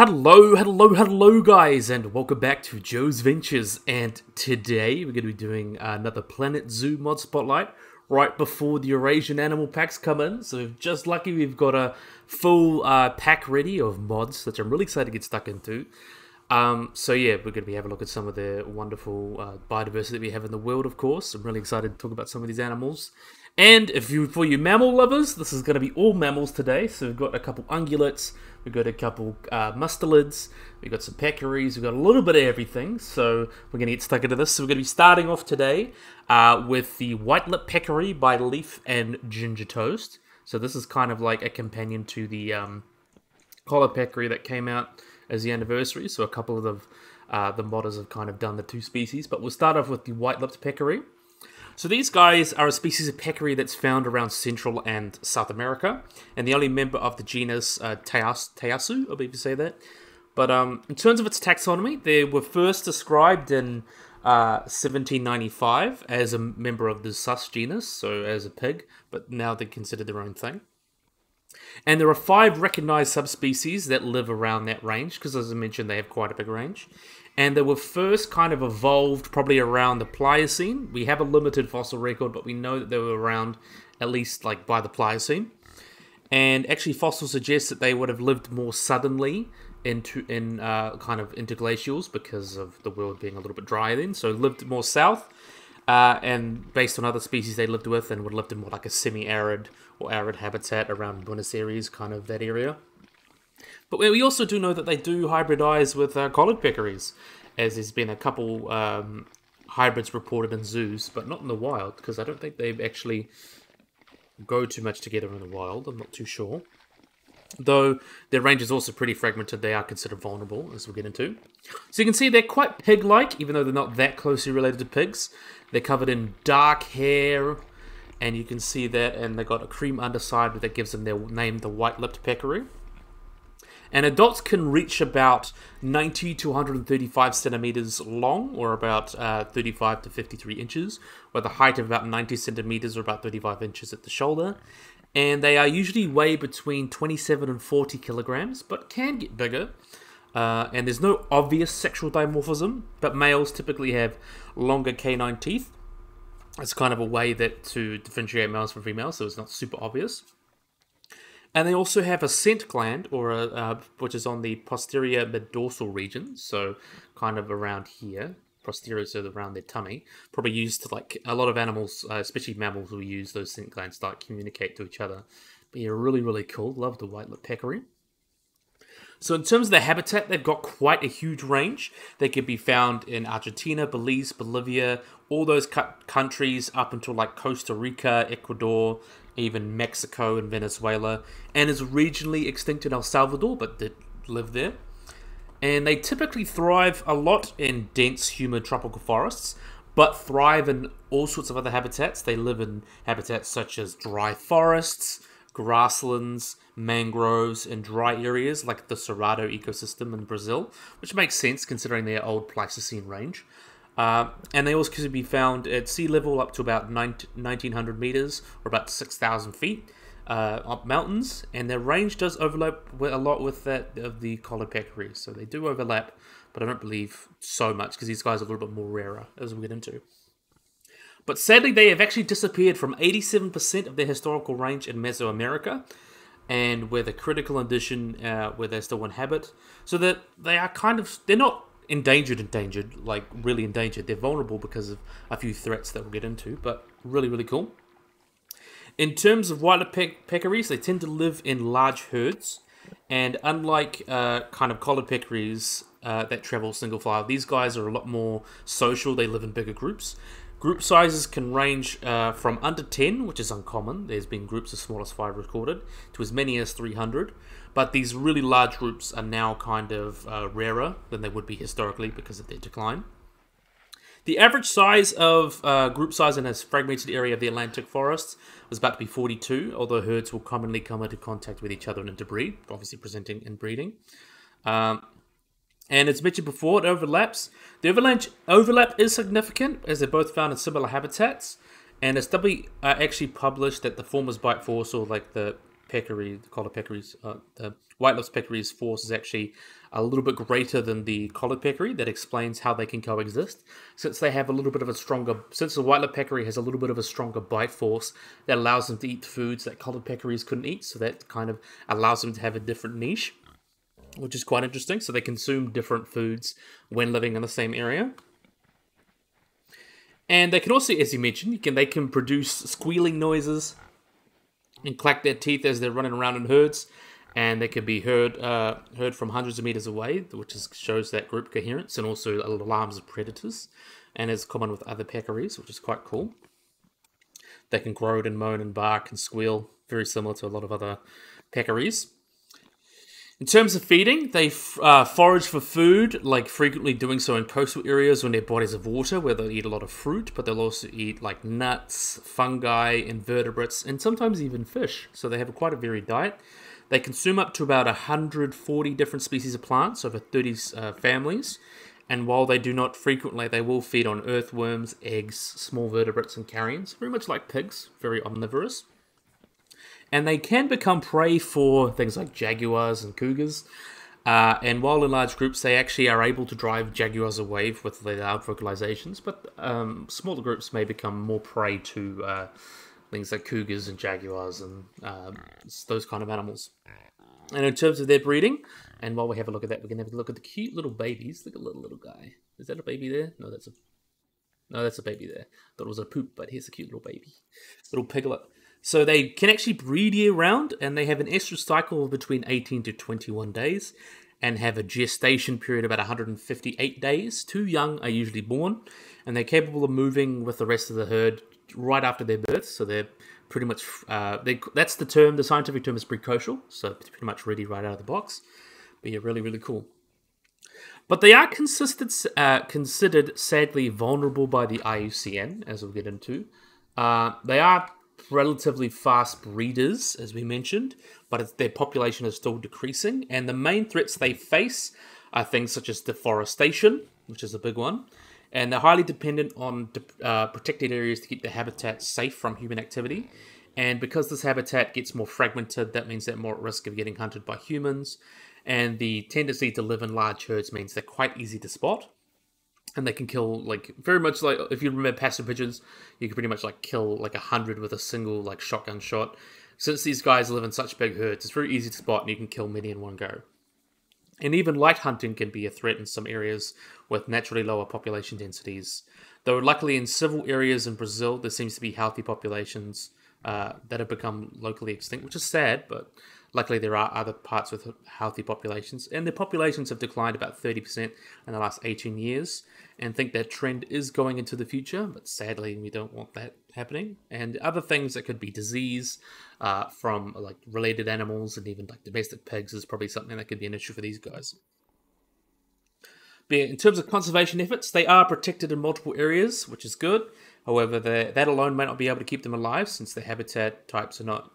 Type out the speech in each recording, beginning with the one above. Hello guys, and welcome back to Joe's Ventures, and today we're going to be doing another Planet Zoo mod spotlight right before the Eurasian animal packs come in. So just lucky we've got a full pack ready of mods, which I'm really excited to get stuck into. So yeah, we're going to be having a look at some of the wonderful biodiversity that we have in the world, of course. I'm really excited to talk about some of these animals. And for you mammal lovers, this is going to be all mammals today. So we've got a couple ungulates, we've got a couple mustelids, we've got some peccaries, we've got a little bit of everything. So we're going to get stuck into this. So we're going to be starting off today with the white-lipped peccary by Leaf and Ginger Toast. So this is kind of like a companion to the collar peccary that came out as the anniversary. So a couple of the modders have kind of done the two species. But we'll start off with the white-lipped peccary. So these guys are a species of peccary that's found around Central and South America, and the only member of the genus Tayasu, I believe you say that. But in terms of its taxonomy, they were first described in 1795 as a member of the Sus genus, so as a pig, but now they're considered their own thing. And there are 5 recognized subspecies that live around that range, because as I mentioned, they have quite a big range. And they were first kind of evolved probably around the Pliocene. We have a limited fossil record, but we know that they were around at least like by the Pliocene. And actually fossils suggest that they would have lived more southernly in kind of interglacials because of the world being a little bit drier then. So lived more south. And based on other species they lived with, and would have lived in more like a semi-arid or arid habitat around Buenos Aires, kind of that area. But we also do know that they do hybridize with collared peccaries, as there's been a couple hybrids reported in zoos, but not in the wild, because I don't think they actually go too much together in the wild, I'm not too sure. Though their range is also pretty fragmented, they are considered vulnerable, as we'll get into. So you can see they're quite pig-like, even though they're not that closely related to pigs. They're covered in dark hair, and you can see that, and they've got a cream underside that gives them their name, the white-lipped peccary. And adults can reach about 90 to 135 centimeters long, or about 35 to 53 inches, with a height of about 90 centimeters or about 35 inches at the shoulder. And they are usually weigh between 27 and 40 kilograms, but can get bigger. And there's no obvious sexual dimorphism, but males typically have longer canine teeth. It's kind of a way that to differentiate males from females, so it's not super obvious. And they also have a scent gland, or a, which is on the posterior mid-dorsal region, so kind of around here. Posterior is around their tummy. Probably used to, like, a lot of animals, especially mammals, will use those scent glands to like, communicate to each other. But yeah, really, really cool. Love the white-lipped peccary. So in terms of their habitat, they've got quite a huge range. They can be found in Argentina, Belize, Bolivia, all those countries up until like Costa Rica, Ecuador, even Mexico and Venezuela, and is regionally extinct in El Salvador, but did live there. And they typically thrive a lot in dense, humid tropical forests, but thrive in all sorts of other habitats. They live in habitats such as dry forests, grasslands, mangroves, and dry areas like the Cerrado ecosystem in Brazil, which makes sense considering their old Pleistocene range. And they also can be found at sea level up to about 1,900 meters or about 6,000 feet up mountains. And their range does overlap with, a lot with that of the collared peccary. So they do overlap, but I don't believe so much because these guys are a little bit more rarer as we get into. But sadly, they have actually disappeared from 87% of their historical range in Mesoamerica, and with a critical condition where they're still in habit. So that they are kind of, they're not endangered, like really endangered. They're vulnerable because of a few threats that we'll get into, but really, really cool. In terms of white-lipped peccaries, they tend to live in large herds, and unlike kind of collared peccaries that travel single file, these guys are a lot more social. They live in bigger groups. Group sizes can range from under 10, which is uncommon, there's been groups as small as 5 recorded, to as many as 300, but these really large groups are now kind of rarer than they would be historically because of their decline. The average size of group size in a fragmented area of the Atlantic forests was about to be 42, although herds will commonly come into contact with each other and interbreed, obviously presenting and breeding. And as mentioned before, it overlaps. The overlap is significant as they're both found in similar habitats. And it's actually published that the former's bite force, or like the peccary, the collared peccaries, the white-lipped peccary's force is actually a little bit greater than the collared peccary. That explains how they can coexist, since they have a little bit of a stronger, since the white-lipped peccary has a little bit of a stronger bite force that allows them to eat foods that collared peccaries couldn't eat. So that kind of allows them to have a different niche, which is quite interesting. So they consume different foods when living in the same area. And they can also, as you mentioned, they can produce squealing noises and clack their teeth as they're running around in herds, and they can be heard from hundreds of meters away, which shows that group coherence and also alarms of predators, and is common with other peccaries, which is quite cool. They can groan and moan and bark and squeal, very similar to a lot of other peccaries. In terms of feeding, they forage for food, like frequently doing so in coastal areas or near bodies of water, where they'll eat a lot of fruit, but they'll also eat like nuts, fungi, invertebrates, and sometimes even fish. So they have quite a varied diet. They consume up to about 140 different species of plants, over 30 families. And while they do not frequently, they will feed on earthworms, eggs, small vertebrates, and carrions, very much like pigs, very omnivorous. And they can become prey for things like jaguars and cougars. And while in large groups, they actually are able to drive jaguars away with their loud vocalizations. But smaller groups may become more prey to things like cougars and jaguars and those kind of animals. And in terms of their breeding, and while we have a look at that, we're going to have a look at the cute little babies. Look at the little guy. Is that a baby there? No, that's a baby there. Thought it was a poop, but here's a cute little baby. Little piglet. So they can actually breed year-round, and they have an estrous cycle of between 18 to 21 days, and have a gestation period of about 158 days. Too young are usually born, and they're capable of moving with the rest of the herd right after their birth. So they're pretty much, that's the term, the scientific term is precocial, so it's pretty much ready right out of the box. But yeah, really, really cool. But they are considered sadly vulnerable by the IUCN, as we'll get into. They are relatively fast breeders, as we mentioned, but their population is still decreasing, and the main threats they face are things such as deforestation, which is a big one, and they're highly dependent on protected areas to keep their habitat safe from human activity. And because this habitat gets more fragmented, that means they're more at risk of getting hunted by humans, and the tendency to live in large herds means they're quite easy to spot. And they can kill, like, very much like, if you remember pasture pigeons, you can pretty much, like, kill, like, 100 with a single, like, shotgun shot. Since these guys live in such big herds, it's very easy to spot, and you can kill many in one go. And even light hunting can be a threat in some areas with naturally lower population densities. Though, luckily, in several areas in Brazil, there seems to be healthy populations that have become locally extinct, which is sad, but luckily, there are other parts with healthy populations, and their populations have declined about 30% in the last 18 years, and think that trend is going into the future, but sadly, we don't want that happening. And other things that could be disease from like related animals and even like domestic pigs is probably something that could be an issue for these guys. But in terms of conservation efforts, they are protected in multiple areas, which is good. However, that alone may not be able to keep them alive, since the habitat types are not...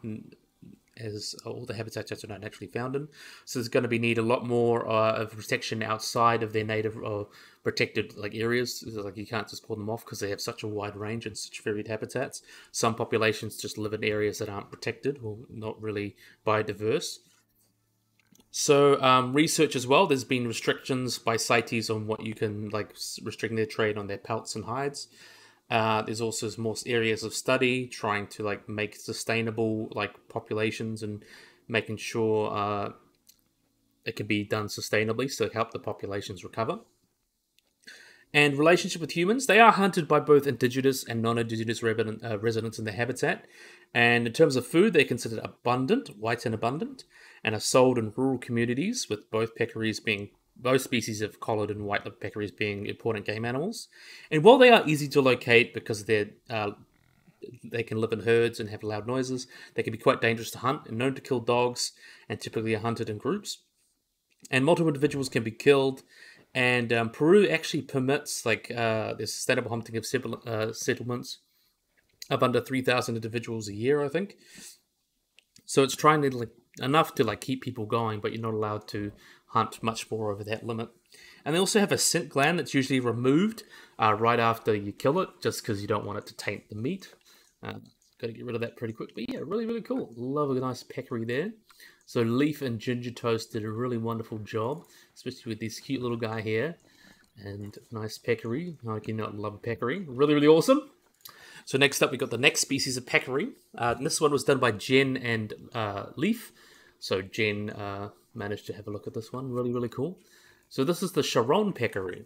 as all the habitat types are not naturally found in. So there's going to be need a lot more of protection outside of their native or protected like areas. Like you can't just call them off because they have such a wide range and such varied habitats. Some populations just live in areas that aren't protected or not really biodiverse. So research as well, there's been restrictions by CITES on what you can, like restricting their trade on their pelts and hides. There's also more areas of study trying to like make sustainable like populations and making sure it can be done sustainably, so help the populations recover. And relationship with humans, they are hunted by both indigenous and non-indigenous residents in their habitat. And in terms of food, they're considered abundant, white and abundant, and are sold in rural communities, with both peccaries being both species of collared and white-lipped peccaries being important game animals. And while they are easy to locate because they can live in herds and have loud noises, they can be quite dangerous to hunt and known to kill dogs, and typically are hunted in groups. And multiple individuals can be killed. And Peru actually permits like the sustainable hunting of settlements of under 3,000 individuals a year, I think. So it's trying to like enough to like keep people going, but you're not allowed to hunt much more over that limit. And they also have a scent gland that's usually removed right after you kill it, just because you don't want it to taint the meat. got to get rid of that pretty quick. But yeah, really, really cool. Love a nice peccary there. So Leaf and Ginger Toast did a really wonderful job, especially with this cute little guy here. And nice peccary. I cannot love a peccary. Really, really awesome. So next up, we got the next species of peccary. This one was done by Jen and Leaf. So Jen managed to have a look at this one. Really, really cool. So this is the Chacoan peccary.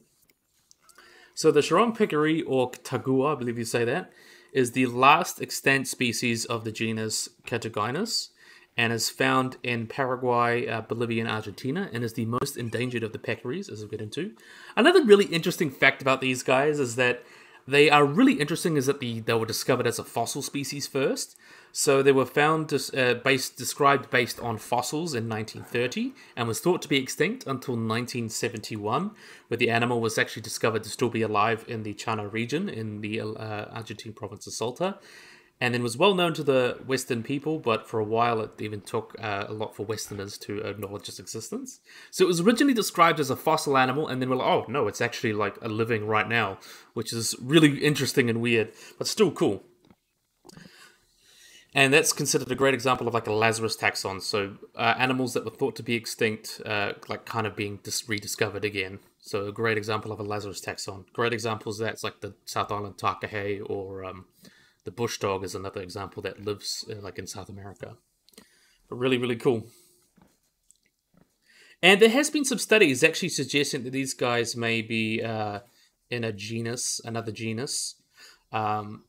So the Chacoan peccary, or tagua, I believe you say that, is the last extant species of the genus Catagynus, and is found in Paraguay, Bolivia, and Argentina, and is the most endangered of the peccaries, as we'll get into. Another really interesting fact about these guys is that they are really interesting, is that they were discovered as a fossil species first. So they were found, described based on fossils in 1930, and was thought to be extinct until 1971, where the animal was actually discovered to still be alive in the Chana region in the Argentine province of Salta. And then was well known to the Western people, but for a while it even took a lot for Westerners to acknowledge its existence. So it was originally described as a fossil animal, and then we're like, oh no, it's actually like a living right now, which is really interesting and weird, but still cool. And that's considered a great example of like a Lazarus taxon, so animals that were thought to be extinct, like kind of being rediscovered again. So a great example of a Lazarus taxon. Great examples of that's like the South Island takahe, or... the bush dog is another example that lives like in South America. But really, really cool. And there has been some studies actually suggesting that these guys may be in a genus, another genus. And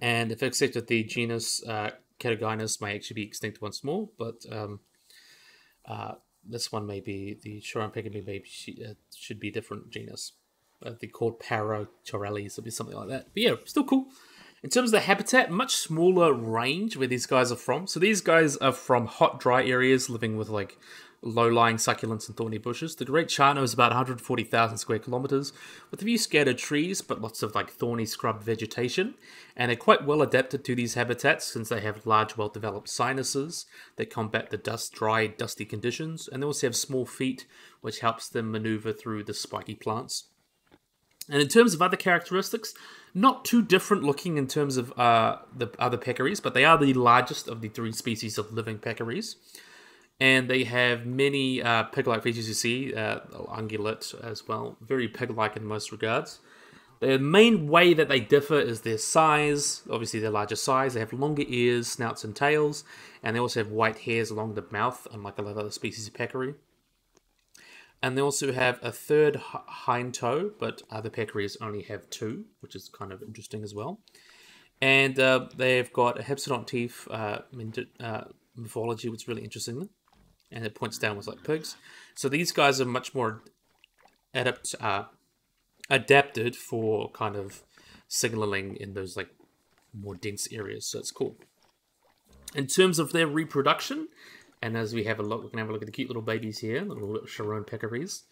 if accepted, the genus Catagynus may actually be extinct once more. But this one may be, the Chacoan peccary maybe should be a different genus. They're called Paratorales, or something like that. But yeah, still cool. In terms of the habitat, much smaller range where these guys are from. So these guys are from hot, dry areas, living with like low-lying succulents and thorny bushes. The Great Chano is about 140,000 square kilometers, with a few scattered trees, but lots of like thorny scrub vegetation. And they're quite well adapted to these habitats, since they have large, well-developed sinuses that combat the dry, dusty conditions. And they also have small feet, which helps them maneuver through the spiky plants. And in terms of other characteristics, not too different looking in terms of the other peccaries, but they are the largest of the three species of living peccaries. And they have many pig-like features you see, ungulate as well, very pig-like in most regards. The main way that they differ is their size, obviously their larger size. They have longer ears, snouts and tails, and they also have white hairs along the mouth, unlike a lot of other species of peccary. And they also have a third hind toe, but other peccaries only have two, which is kind of interesting as well. And they've got a hypsodont teeth morphology, which is really interesting. And it points downwards like pigs. So these guys are much more adapted for kind of signaling in those like more dense areas. So it's cool. In terms of their reproduction... And as we have a look, we can have a look at the cute little babies here, the little Chacoan peccaries.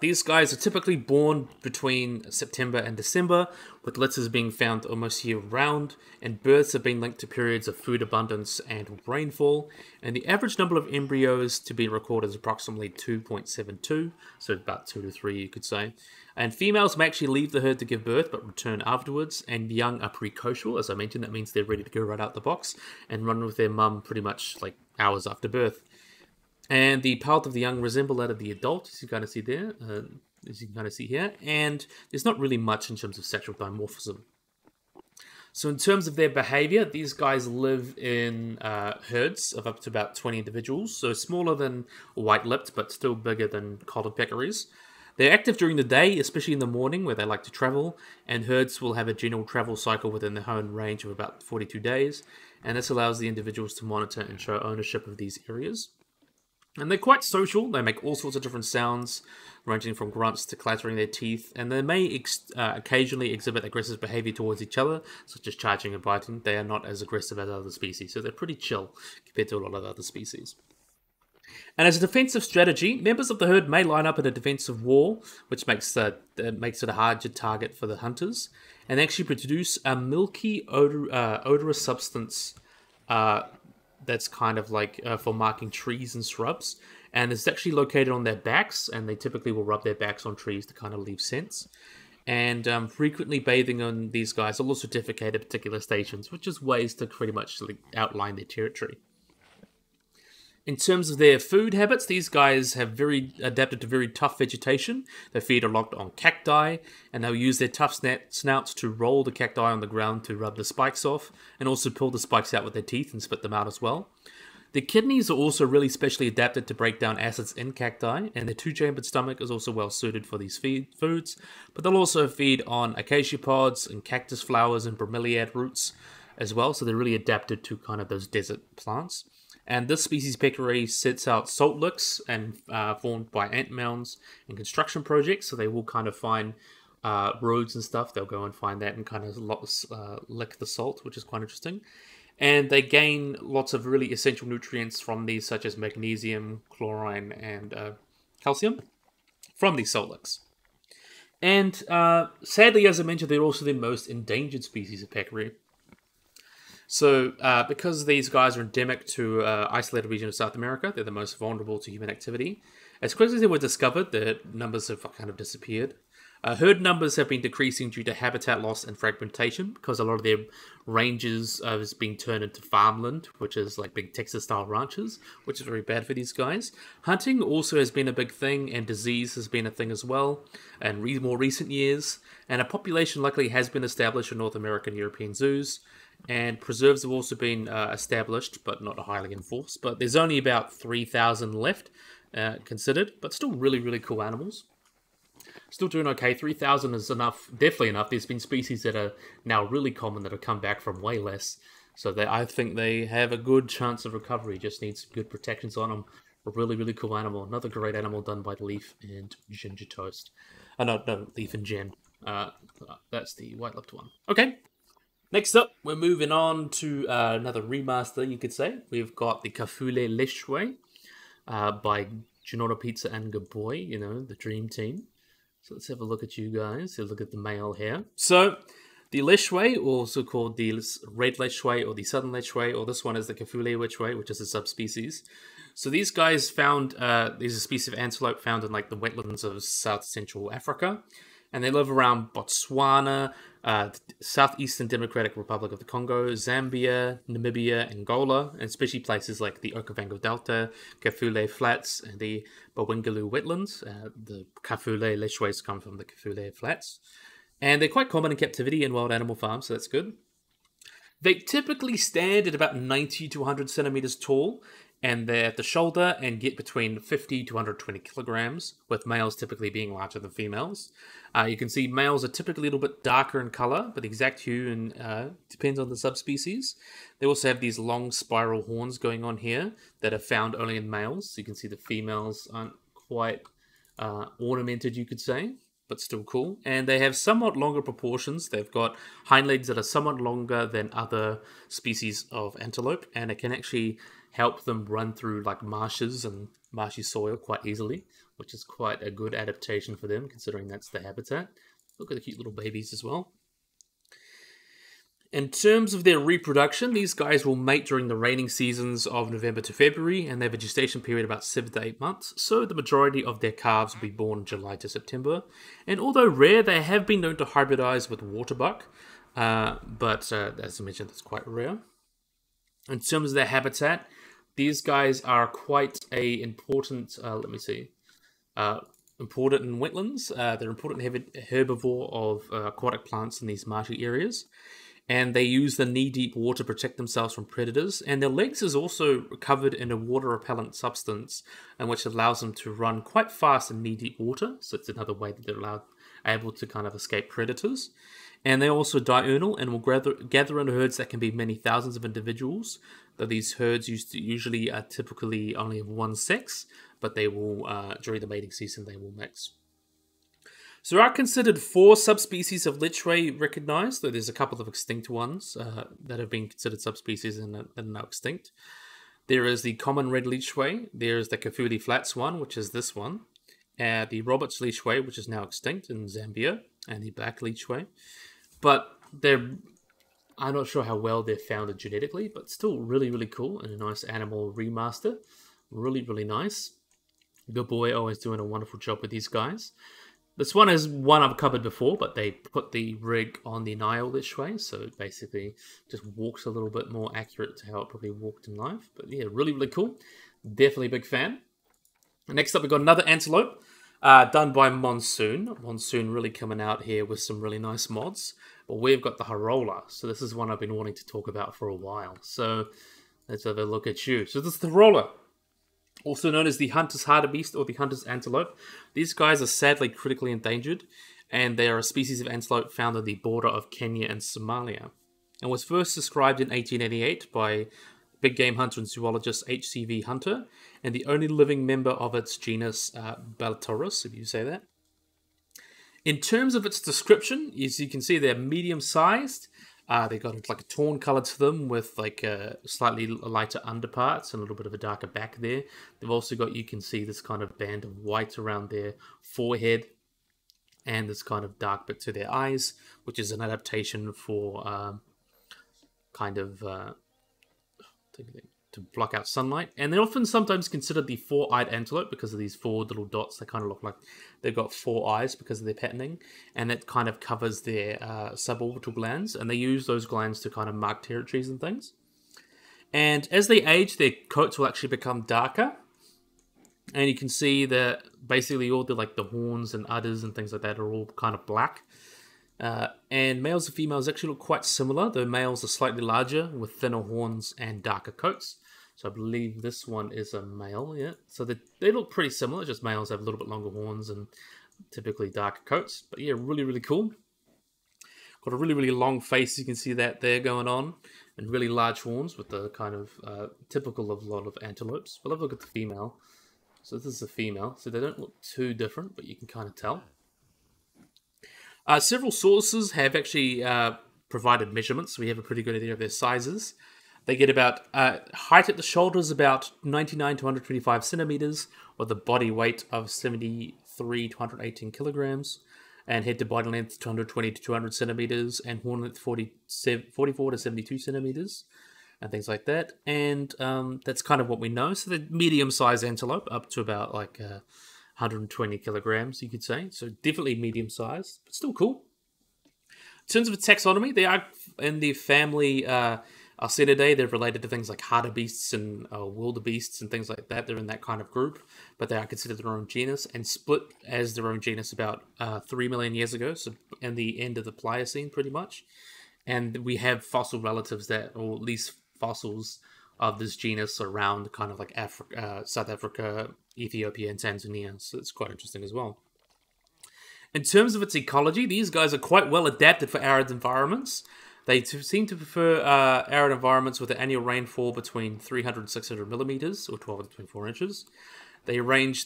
These guys are typically born between September and December, with litters being found almost year-round, and births have been linked to periods of food abundance and rainfall. And the average number of embryos to be recorded is approximately 2.72, so about 2 to 3, you could say. And females may actually leave the herd to give birth, but return afterwards. And young are precocial, as I mentioned. That means they're ready to go right out the box and run with their mum pretty much like hours after birth. And the palate of the young resemble that of the adult, as you kind of see there, as you can kind of see here. And there's not really much in terms of sexual dimorphism. So in terms of their behavior, these guys live in herds of up to about 20 individuals. So smaller than white-lipped, but still bigger than collared peccaries. They're active during the day, especially in the morning, where they like to travel. And herds will have a general travel cycle within their own range of about 42 days. And this allows the individuals to monitor and show ownership of these areas. And they're quite social. They make all sorts of different sounds, ranging from grunts to clattering their teeth. And they may occasionally exhibit aggressive behavior towards each other, such as charging and biting. They are not as aggressive as other species, so they're pretty chill compared to a lot of other species. And as a defensive strategy, members of the herd may line up in a defensive war, which makes it a harder target for the hunters, and actually produce a milky, odorous substance that's kind of like for marking trees and shrubs, and it's actually located on their backs, and they typically will rub their backs on trees to kind of leave scents. and frequently bathing on these guys will also defecate at particular stations, which is ways to pretty much outline their territory. In terms of their food habits, these guys have very adapted to very tough vegetation. They feed a lot on cacti, and they'll use their tough snouts to roll the cacti on the ground to rub the spikes off, and also pull the spikes out with their teeth and spit them out as well. Their kidneys are also really specially adapted to break down acids in cacti, and their two-chambered stomach is also well suited for these foods, but they'll also feed on acacia pods and cactus flowers and bromeliad roots as well, so they're really adapted to kind of those desert plants. And this species peccary sets out salt licks and formed by ant mounds and construction projects. So they will kind of find roads and stuff. They'll go and find that and kind of lick the salt, which is quite interesting. And they gain lots of really essential nutrients from these, such as magnesium, chlorine, and calcium from these salt licks. And sadly, as I mentioned, they're also the most endangered species of peccary. So, because these guys are endemic to isolated region of South America, they're the most vulnerable to human activity. As quickly as they were discovered, the numbers have kind of disappeared. Herd numbers have been decreasing due to habitat loss and fragmentation, because a lot of their ranges is being turned into farmland, which is like big Texas-style ranches, which is very bad for these guys. Hunting also has been a big thing, and disease has been a thing as well, in more recent years. And a population luckily has been established in North American and European zoos, and preserves have also been established, but not highly enforced. But there's only about 3,000 left considered, but still really, really cool animals. Still doing okay. 3,000 is enough, definitely enough. There's been species that are now really common that have come back from way less. So I think they have a good chance of recovery. Just need some good protections on them. A really, really cool animal. Another great animal done by Leaf and Ginger Toast. No, Leaf and Jen. That's the white-lipped one. Okay. Next up, we're moving on to another remaster, you could say. We've got the Kafue Lechwe by GiornoPizza and Gaboy, you know, the dream team. So let's have a look at you guys. So look at the male here. So the Lechwe, also called the Red Lechwe or the Southern Lechwe, or this one is the Kafue Lechwe, which is a subspecies. So these guys found, there's a species of antelope found in like the wetlands of South Central Africa. And they live around Botswana, Southeastern Democratic Republic of the Congo, Zambia, Namibia, Angola, and especially places like the Okavango Delta, Kafue Flats, and the Bawingalu wetlands. The Kafue Lechwe come from the Kafue Flats. And they're quite common in captivity and wild animal farms, so that's good. They typically stand at about 90 to 100 centimeters tall, and they're at the shoulder and get between 50 to 120 kilograms, with males typically being larger than females. You can see males are typically a little bit darker in color, but the exact hue and, depends on the subspecies. They also have these long spiral horns going on here that are found only in males. So you can see the females aren't quite ornamented, you could say, but still cool. And they have somewhat longer proportions. They've got hind legs that are somewhat longer than other species of antelope, and it can actually help them run through like marshes and marshy soil quite easily, which is quite a good adaptation for them, considering that's the habitat. Look at the cute little babies as well. In terms of their reproduction, these guys will mate during the raining seasons of November to February, and they have a gestation period about 7 to 8 months, so the majority of their calves will be born July to September. And although rare, they have been known to hybridize with waterbuck, but as I mentioned, that's quite rare. In terms of their habitat, these guys are quite a important, important in wetlands. They're important herbivore of aquatic plants in these marshy areas. And they use the knee-deep water to protect themselves from predators. And their legs is also covered in a water-repellent substance, and which allows them to run quite fast in knee-deep water. So it's another way that they're able to kind of escape predators. And they're also diurnal and will gather in herds that can be many thousands of individuals, though these herds usually are typically only of one sex, but they will, during the mating season, they will mix. So there are considered 4 subspecies of Lechwe recognized, though there's a couple of extinct ones that have been considered subspecies and are now extinct. There is the common red Lechwe, there is the Kafue Flats one, which is this one, the Roberts Lechwe, which is now extinct in Zambia, and the black Lechwe. But I'm not sure how well they're founded genetically, but still really, really cool and a nice animal remaster. Really, really nice. Good boy, always doing a wonderful job with these guys. This one is one I've covered before, but they put the rig on the Nile this way, so it basically just walks a little bit more accurate to how it probably walked in life. But yeah, really, really cool. Definitely a big fan. Next up, we've got another antelope done by Monsoon. Monsoon really coming out here with some really nice mods. But we've got the Hirola, so this is one I've been wanting to talk about for a while. So let's have a look at you. So this is the Hirola, also known as the hunter's hartebeest or the hunter's antelope. These guys are sadly critically endangered, and they are a species of antelope found on the border of Kenya and Somalia, and was first described in 1888 by big game hunter and zoologist H.C.V. Hunter, and the only living member of its genus Baltorus, if you say that. In terms of its description, as you can see, they're medium-sized. They've got like a torn colour to them with like a slightly lighter underparts and a little bit of a darker back there. They've also got, you can see this kind of band of white around their forehead and this kind of dark bit to their eyes, which is an adaptation for to block out sunlight. And they're often sometimes considered the four-eyed antelope because of these four little dots. They kind of look like they've got four eyes because of their patterning, and that kind of covers their suborbital glands, and they use those glands to kind of mark territories and things. And as they age, their coats will actually become darker, and you can see that basically all the like the horns and udders and things like that are all kind of black. And males and females actually look quite similar, though males are slightly larger with thinner horns and darker coats. So I believe this one is a male, yeah. So they look pretty similar, just males have a little bit longer horns and typically darker coats. But yeah, really, really cool. Got a really, really long face, you can see that there going on, and really large horns with the kind of typical of a lot of antelopes. But have a look at the female. So this is the female, so they don't look too different, but you can kind of tell. Several sources have actually provided measurements, so we have a pretty good idea of their sizes. They get about height at the shoulders about 99 to 125 centimeters, with a body weight of 73 to 118 kilograms, and head to body length 220 to 200 centimeters, and horn length 44 to 72 centimeters, and things like that. And that's kind of what we know. So the medium-sized antelope, up to about like 120 kilograms, you could say. So definitely medium-sized, but still cool. In terms of taxonomy, they are in the family Alcenidae. They're related to things like hartebeests and wildebeests and things like that. They're in that kind of group, but they are considered their own genus and split as their own genus about 3 million years ago, so in the end of the Pliocene, pretty much. And we have fossil relatives that, or at least fossils of this genus around kind of like Africa, South Africa, Ethiopia, and Tanzania. So it's quite interesting as well. In terms of its ecology, these guys are quite well adapted for arid environments. They seem to prefer arid environments with an annual rainfall between 300 and 600 millimeters, or 12 to 24 inches. The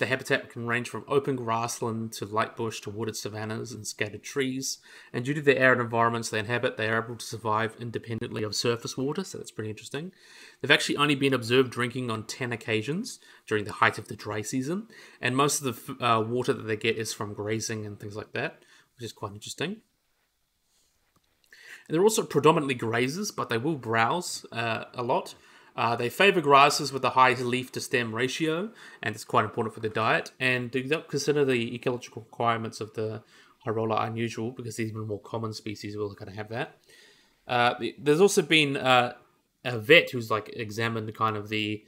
habitat can range from open grassland to light bush to wooded savannas and scattered trees. And due to the arid environments they inhabit, they are able to survive independently of surface water, so that's pretty interesting. They've actually only been observed drinking on 10 occasions during the height of the dry season, and most of the water that they get is from grazing and things like that, which is quite interesting. And they're also predominantly grazers, but they will browse a lot. They favour grasses with a high leaf-to-stem ratio, and it's quite important for their diet. And do not consider the ecological requirements of the Hirola unusual, because these more common species will kind of have that. There's also been a vet who's like examined kind of the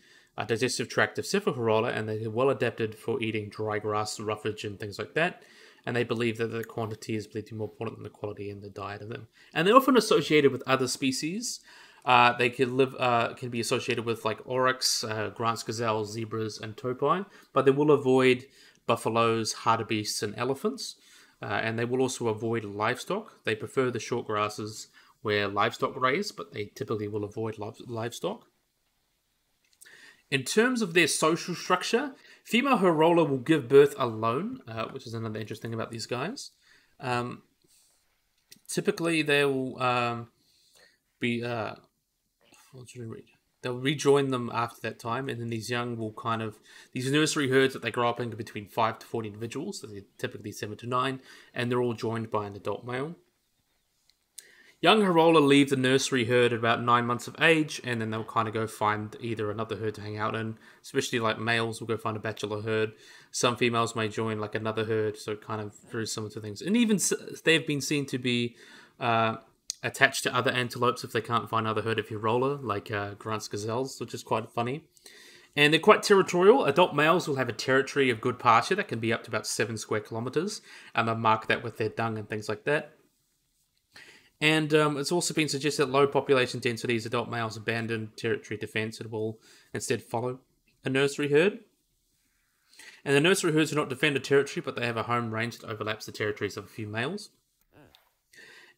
digestive tract of Hirola, and they're well adapted for eating dry grass, roughage, and things like that. And they believe that the quantity is believed to be more important than the quality in the diet of them. And they're often associated with other species. They can be associated with like aurochs, Grant's gazelles, zebras, and topi, but they will avoid buffaloes, hartebeests, and elephants, and they will also avoid livestock. They prefer the short grasses where livestock graze, but they typically will avoid livestock. In terms of their social structure, female Hirola will give birth alone, which is another interesting thing about these guys. Typically, they will they'll rejoin them after that time, and then these young will kind of, these nursery herds that they grow up in between 5 to 40 individuals, so they're typically 7 to 9, and they're all joined by an adult male. Young Hirola leave the nursery herd at about 9 months of age, and then they'll kind of go find either another herd to hang out in. Especially like males will go find a bachelor herd. Some females may join like another herd, so kind of very similar to things. And even they've been seen to be attached to other antelopes if they can't find another herd of Hirola, like Grant's gazelles, which is quite funny. And they're quite territorial. Adult males will have a territory of good pasture that can be up to about 7 square kilometers, and they'll mark that with their dung and things like that. And it's also been suggested that low population densities, adult males abandon territory defense and will instead follow a nursery herd. And the nursery herds do not defend a territory, but they have a home range that overlaps the territories of a few males.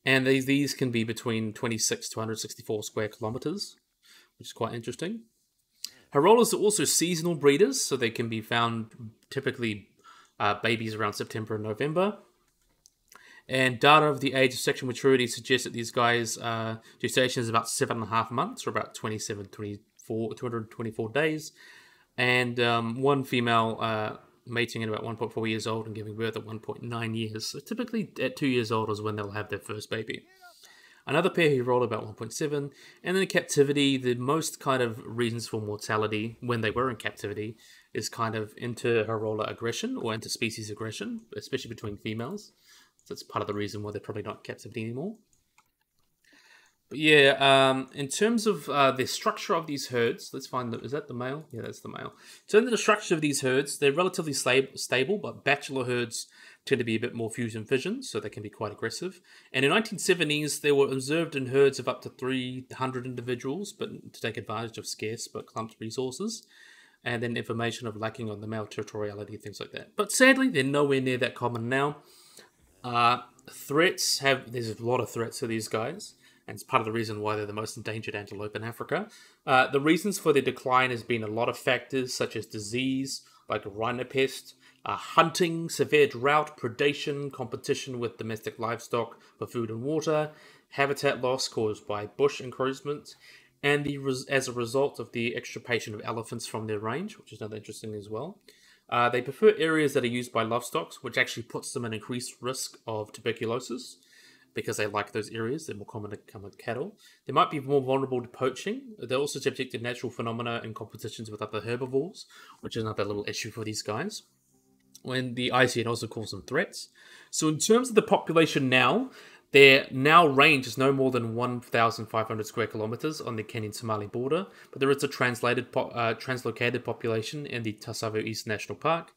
And these can be between 26 to 164 square kilometers, which is quite interesting. Hirolas are also seasonal breeders, so they can be found typically babies around September and November. And data of the age of sexual maturity suggests that these guys' gestation is about 7.5 months, or about 224 days. And one female mating at about 1.4 years old and giving birth at 1.9 years. So typically at 2 years old is when they'll have their first baby. Another pair who rolled about 1.7. And then in captivity, the most kind of reasons for mortality when they were in captivity is kind of inter-Hirola aggression or interspecies aggression, especially between females. So that's part of the reason why they're probably not in captivity anymore. But yeah, in terms of the structure of these herds, let's find that. Is that the male? Yeah, that's the male. So in terms of the structure of these herds, they're relatively stable, but bachelor herds tend to be a bit more fusion fissions, so they can be quite aggressive. And in the 1970s, they were observed in herds of up to 300 individuals, but to take advantage of scarce but clumped resources, and then information of lacking on the male territoriality, things like that. But sadly, they're nowhere near that common now. Threats have, there's a lot of threats to these guys, and it's part of the reason why they're the most endangered antelope in Africa. The reasons for their decline has been a lot of factors such as disease, like rhinopest, hunting, severe drought, predation, competition with domestic livestock for food and water, habitat loss caused by bush encroachment, and as a result of the extirpation of elephants from their range, which is another interesting as well. They prefer areas that are used by livestock, which actually puts them at increased risk of tuberculosis because they like those areas. They're more common to come with cattle. They might be more vulnerable to poaching. They're also subject to natural phenomena and competitions with other herbivores, which is another little issue for these guys. When the ICN also calls them threats. So in terms of the population now, their now range is no more than 1,500 square kilometers on the Kenyan-Somali border, but there is a translocated population in the Tsavo East National Park,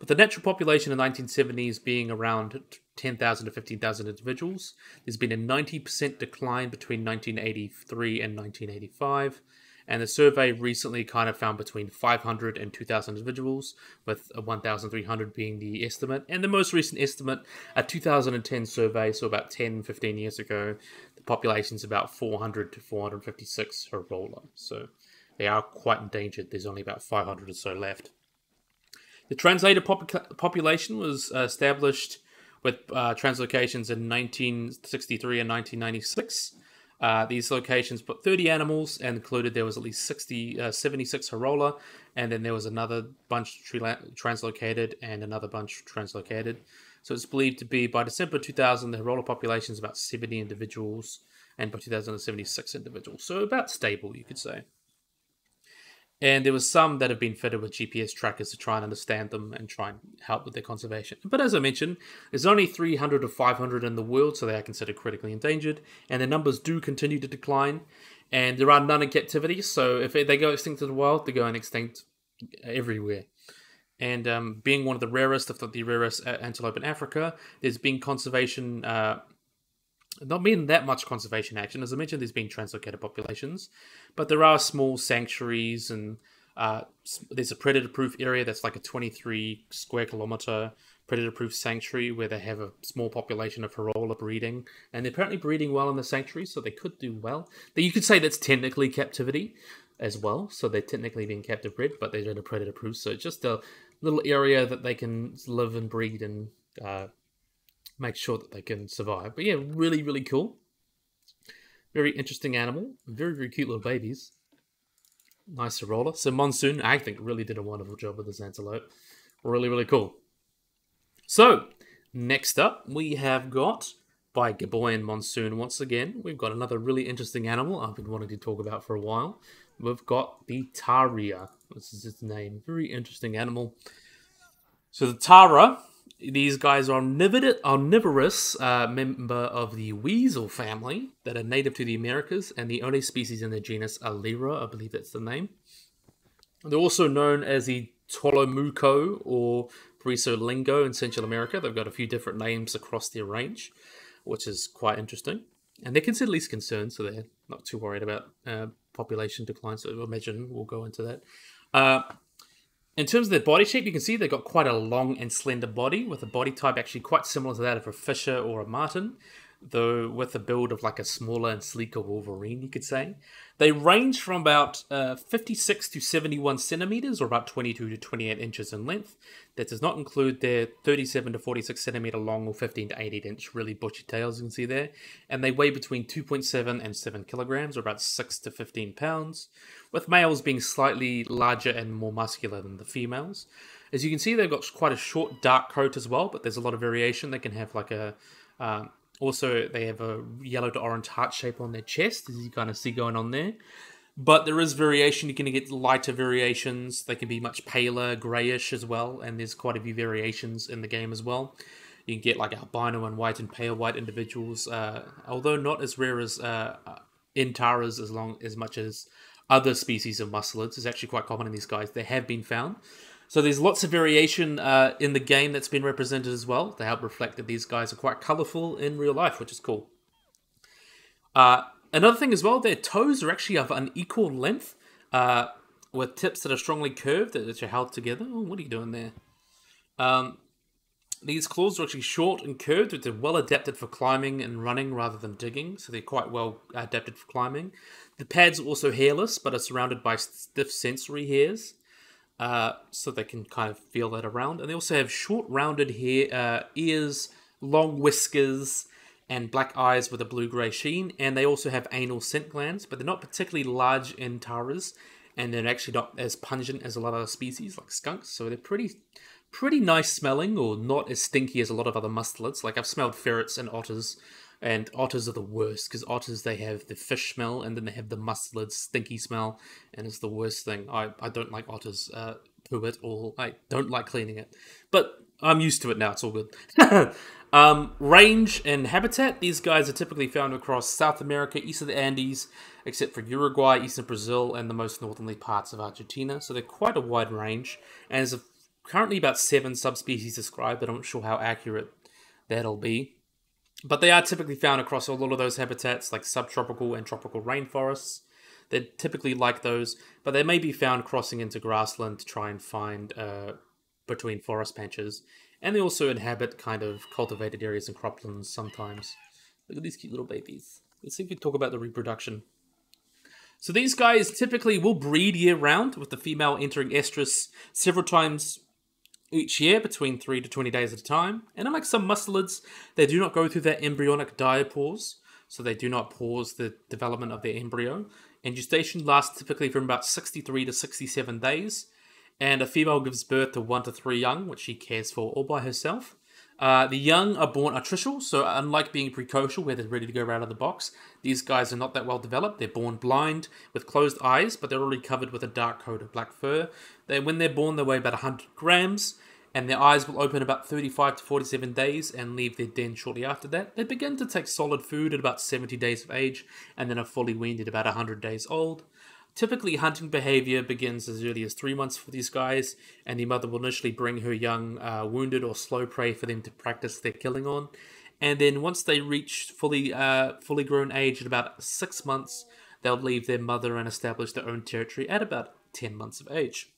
with the natural population in the 1970s being around 10,000 to 15,000 individuals. There's been a 90% decline between 1983 and 1985, and the survey recently kind of found between 500 and 2,000 individuals, with 1,300 being the estimate. And the most recent estimate, a 2010 survey, so about 10, 15 years ago, the population's about 400 to 456 Hirola. So they are quite endangered. There's only about 500 or so left. The translated population was established with translocations in 1963 and 1996. These locations put 30 animals and included there was at least 76 Hirola, and then there was another bunch translocated and another bunch translocated. So it's believed to be by December 2000, the Hirola population is about 70 individuals, and by 2076 individuals. So about stable, you could say. And there was some that have been fitted with GPS trackers to try and understand them and try and help with their conservation. But as I mentioned, there's only 300 or 500 in the world, so they are considered critically endangered. And their numbers do continue to decline. And there are none in captivity, so if they go extinct in the wild, they're going extinct everywhere. And being one of the rarest, if not the rarest antelope in Africa, there's been conservation... not mean that much conservation action. As I mentioned, there's been translocated populations, but there are small sanctuaries, and there's a predator-proof area that's like a 23 square kilometer predator-proof sanctuary where they have a small population of Hirola breeding, and they're apparently breeding well in the sanctuary, so they could do well. You could say that's technically captivity as well, so they're technically being captive bred, but they're in a predator-proof, so just a little area that they can live and breed and make sure that they can survive. But yeah, really, really cool. Very interesting animal. Very, very cute little babies. Nice Hirola. So Monsoon, I think, really did a wonderful job with this antelope. Really, really cool. So, next up, we have got by Gaboy and Monsoon once again. We've got another really interesting animal I've been wanting to talk about for a while. We've got the Taria. This is its name. Very interesting animal. So the Tara, these guys are omnivorous member of the weasel family that are native to the Americas, and the only species in the genus are Lira, I believe that's the name. They're also known as the Tolomuco or Brisolingo in Central America. They've got a few different names across their range, which is quite interesting. And they're considered least concerned, so they're not too worried about population decline, so I imagine we'll go into that. In terms of their body shape, you can see they've got quite a long and slender body, with a body type actually quite similar to that of a fisher or a marten, though with a build of like a smaller and sleeker wolverine, you could say. They range from about 56 to 71 centimeters, or about 22 to 28 inches in length. That does not include their 37 to 46 centimeter long or 15 to 18 inch really bushy tails you can see there. And they weigh between 2.7 and 7 kilograms, or about 6 to 15 pounds, with males being slightly larger and more muscular than the females. As you can see, they've got quite a short dark coat as well, but there's a lot of variation. They can have like a... Also, they have a yellow to orange heart shape on their chest, as you kind of see going on there. But there is variation. You're going to get lighter variations. They can be much paler, greyish as well. And there's quite a few variations in the game as well. You can get like albino and white and pale white individuals, although not as rare as in Taras as much as other species of mustelids. It's actually quite common in these guys. They have been found. So there's lots of variation in the game that's been represented as well to help reflect that these guys are quite colourful in real life, which is cool. Another thing as well, their toes are actually of unequal length with tips that are strongly curved, that are held together. Oh, what are you doing there? These claws are actually short and curved, but they're well adapted for climbing and running rather than digging, so they're quite well adapted for climbing. The pads are also hairless, but are surrounded by stiff sensory hairs. So they can kind of feel that around. And they also have short rounded hair, ears, long whiskers, and black eyes with a blue-grey sheen. And they also have anal scent glands, but they're not particularly large in Taras. And they're actually not as pungent as a lot of other species, like skunks. So they're pretty nice smelling, or not as stinky as a lot of other mustelids. Like, I've smelled ferrets and otters, and otters are the worst, because otters, they have the fish smell, and then they have the mustelid stinky smell, and it's the worst thing. I don't like otters poo at all. I don't like cleaning it, but I'm used to it now. It's all good. Range and habitat. These guys are typically found across South America, east of the Andes, except for Uruguay, eastern Brazil, and the most northerly parts of Argentina. So they're quite a wide range, and there's currently about 7 subspecies described, but I'm not sure how accurate that'll be. But they are typically found across a lot of those habitats, like subtropical and tropical rainforests. They're typically like those, but they may be found crossing into grassland to try and find between forest patches. And they also inhabit kind of cultivated areas and croplands sometimes. Look at these cute little babies. Let's see if we talk about the reproduction. So these guys typically will breed year-round, with the female entering estrus several times each year, between 3 to 20 days at a time. And unlike some mustelids, they do not go through their embryonic diapause, so they do not pause the development of their embryo. And gestation lasts typically from about 63 to 67 days, and a female gives birth to 1 to 3 young, which she cares for all by herself. The young are born atricial, so unlike being precocial, where they're ready to go right out of the box, these guys are not that well developed. They're born blind with closed eyes, but they're already covered with a dark coat of black fur. When they're born, they weigh about 100 grams, and their eyes will open about 35 to 47 days and leave their den shortly after that. They begin to take solid food at about 70 days of age, and then are fully weaned at about 100 days old. Typically, hunting behavior begins as early as 3 months for these guys, and the mother will initially bring her young wounded or slow prey for them to practice their killing on. And then once they reach fully grown age at about 6 months, they'll leave their mother and establish their own territory at about 10 months of age.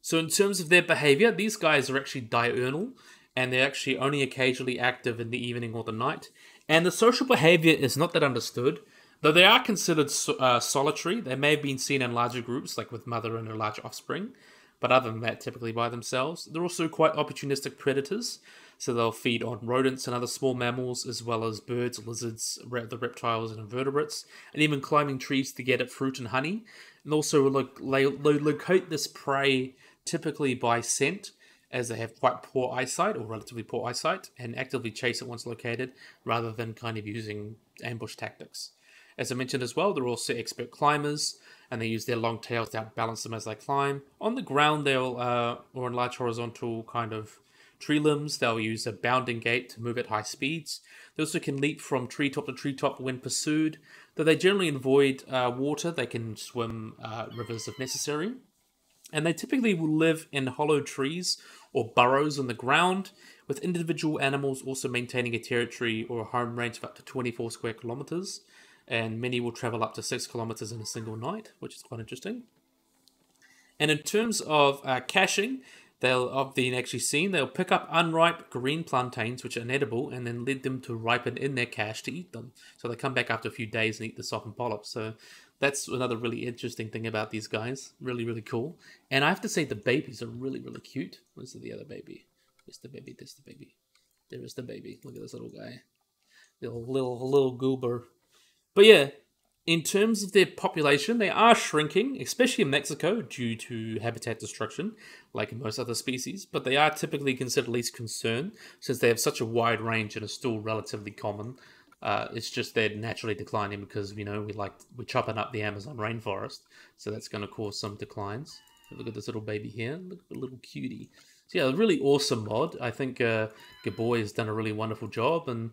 So in terms of their behavior, these guys are actually diurnal, and they're actually only occasionally active in the evening or the night. And the social behavior is not that understood. Though they are considered solitary, they may have been seen in larger groups, like with mother and her large offspring, but other than that, typically by themselves. They're also quite opportunistic predators, so they'll feed on rodents and other small mammals, as well as birds, lizards, the reptiles and invertebrates, and even climbing trees to get at fruit and honey. And also locate this prey typically by scent, as they have quite poor eyesight, or relatively poor eyesight, and actively chase it once located, rather than kind of using ambush tactics. As I mentioned as well, they're also expert climbers, and they use their long tails to outbalance them as they climb. On the ground, they'll, or in large horizontal kind of tree limbs, they'll use a bounding gait to move at high speeds. They also can leap from treetop to treetop when pursued. Though they generally avoid water, they can swim rivers if necessary. And they typically will live in hollow trees or burrows in the ground, with individual animals also maintaining a territory or a home range of up to 24 square kilometers. And many will travel up to 6 kilometers in a single night, which is quite interesting. And in terms of caching, they'll been actually seen, they'll pick up unripe green plantains, which are inedible, and then lead them to ripen in their cache to eat them. So they come back after a few days and eat the softened polyps. So that's another really interesting thing about these guys. Really, really cool. And I have to say the babies are really, really cute. Where's the other baby? Where's the baby? There's the baby. There is the baby. Look at this little guy. Little goober. But yeah, in terms of their population, they are shrinking, especially in Mexico, due to habitat destruction, like in most other species. But they are typically considered least concern, since they have such a wide range and are still relatively common. It's just they're naturally declining because, you know, we're chopping up the Amazon rainforest. So that's going to cause some declines. Look at this little baby here. Look at the little cutie. So yeah, a really awesome mod. I think Gaboy has done a really wonderful job, and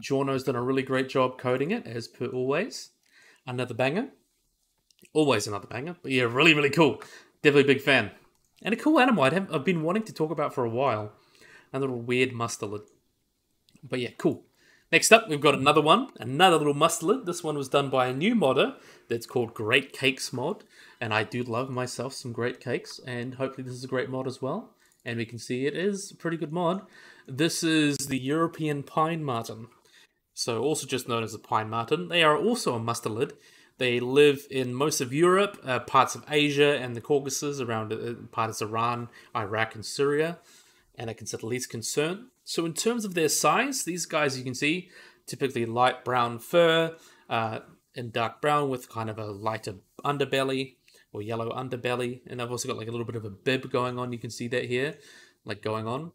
Giorno's done a really great job coding it, as per always. Another banger. Always another banger. But yeah, really, really cool. Definitely a big fan. And a cool animal I've been wanting to talk about for a while. Another weird mustelid. But yeah, cool. Next up, we've got another one. Another little mustelid. This one was done by a new modder that's called Great Cakes Mod. And I do love myself some Great Cakes. And hopefully this is a great mod as well. And we can see it is a pretty good mod. This is the European Pine Marten. So also just known as the Pine Marten. They are also a mustelid. They live in most of Europe, parts of Asia and the Caucasus, around parts of Iran, Iraq and Syria, and are considered least concern. So in terms of their size, these guys you can see, typically light brown fur and dark brown with kind of a lighter underbelly or yellow underbelly. And I've also got like a little bit of a bib going on. You can see that here, like going on.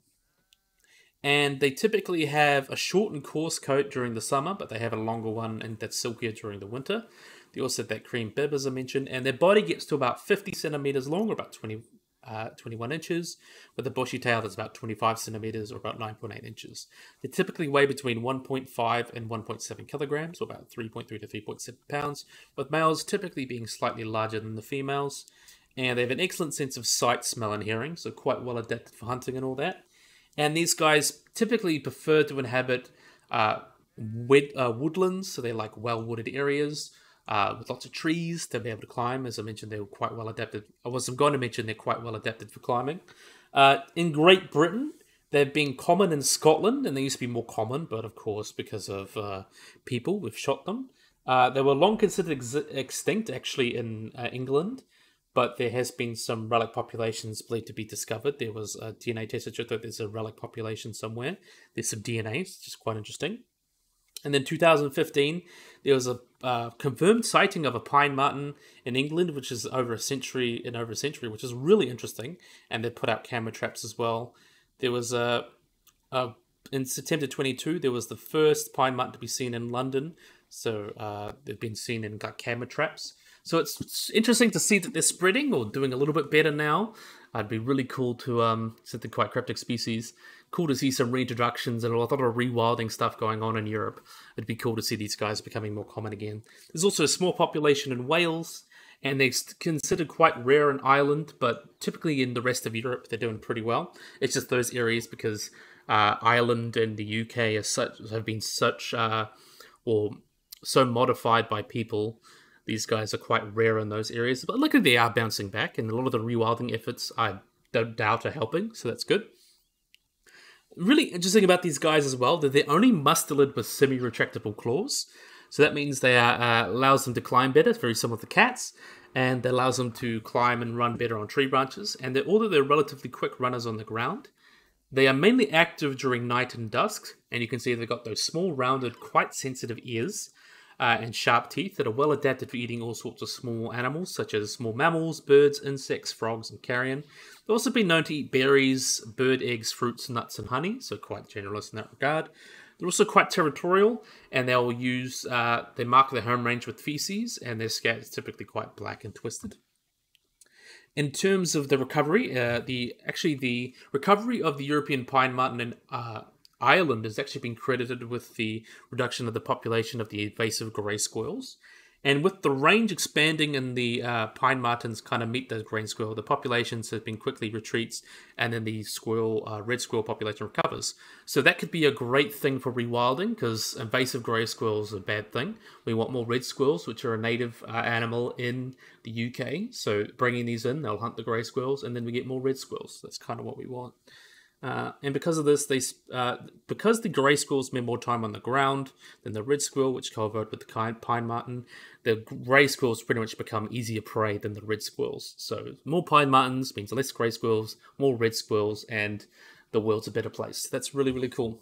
And they typically have a short and coarse coat during the summer, but they have a longer one and that's silkier during the winter. They also have that cream bib, as I mentioned, and their body gets to about 50 centimeters long, or about 21 inches, with a bushy tail that's about 25 centimeters, or about 9.8 inches. They typically weigh between 1.5 and 1.7 kilograms, or about 3.3 to 3.7 pounds, with males typically being slightly larger than the females. And they have an excellent sense of sight, smell, and hearing, so quite well adapted for hunting and all that. And these guys typically prefer to inhabit woodlands, so they like well-wooded areas with lots of trees to be able to climb. As I mentioned, they were quite well adapted. I was going to mention they're quite well adapted for climbing. In Great Britain, they've been common in Scotland, and they used to be more common, but of course, because of people, we've shot them. They were long considered extinct, actually, in England. But there has been some relic populations believed to be discovered. There was a DNA test that showed that there's a relic population somewhere. There's some DNA, which is quite interesting. And then 2015, there was a confirmed sighting of a pine marten in England, which is over a century, which is really interesting. And they put out camera traps as well. There was in September 22, there was the first pine marten to be seen in London. So they've been seen in camera traps. So it's interesting to see that they're spreading or doing a little bit better now. It'd be really cool to, since they're quite cryptic species, cool to see some reintroductions and a lot of rewilding stuff going on in Europe. It'd be cool to see these guys becoming more common again. There's also a small population in Wales, and they're considered quite rare in Ireland, but typically in the rest of Europe, they're doing pretty well. It's just those areas because Ireland and the UK have been so modified by people. These guys are quite rare in those areas, but luckily they are bouncing back, and a lot of the rewilding efforts I don't doubt are helping, so that's good. Really interesting about these guys as well, they're the only mustelid with semi-retractable claws, so that means they allows them to climb better, very similar to cats, and that allows them to climb and run better on tree branches, and although they're relatively quick runners on the ground, they are mainly active during night and dusk, and you can see they've got those small, rounded, quite sensitive ears. and sharp teeth that are well adapted for eating all sorts of small animals, such as small mammals, birds, insects, frogs, and carrion. They've also been known to eat berries, bird eggs, fruits, nuts, and honey, so quite generalist in that regard. They're also quite territorial, and they'll use, they mark their home range with feces, and their scat is typically quite black and twisted. In terms of the recovery, the recovery of the European pine marten in Ireland has actually been credited with the reduction of the population of the invasive grey squirrels. And with the range expanding and the pine martens kind of meet the grey squirrel, the populations have been quickly retreats, and then the squirrel, red squirrel population recovers. So that could be a great thing for rewilding, because invasive grey squirrels are a bad thing. We want more red squirrels, which are a native animal in the UK. So bringing these in, they'll hunt the grey squirrels, and then we get more red squirrels. That's kind of what we want. And because of this, because the grey squirrel spend more time on the ground than the red squirrel, which covered with the pine marten, the grey squirrels pretty much become easier prey than the red squirrels. So more pine martens means less grey squirrels, more red squirrels, and the world's a better place. That's really, really cool.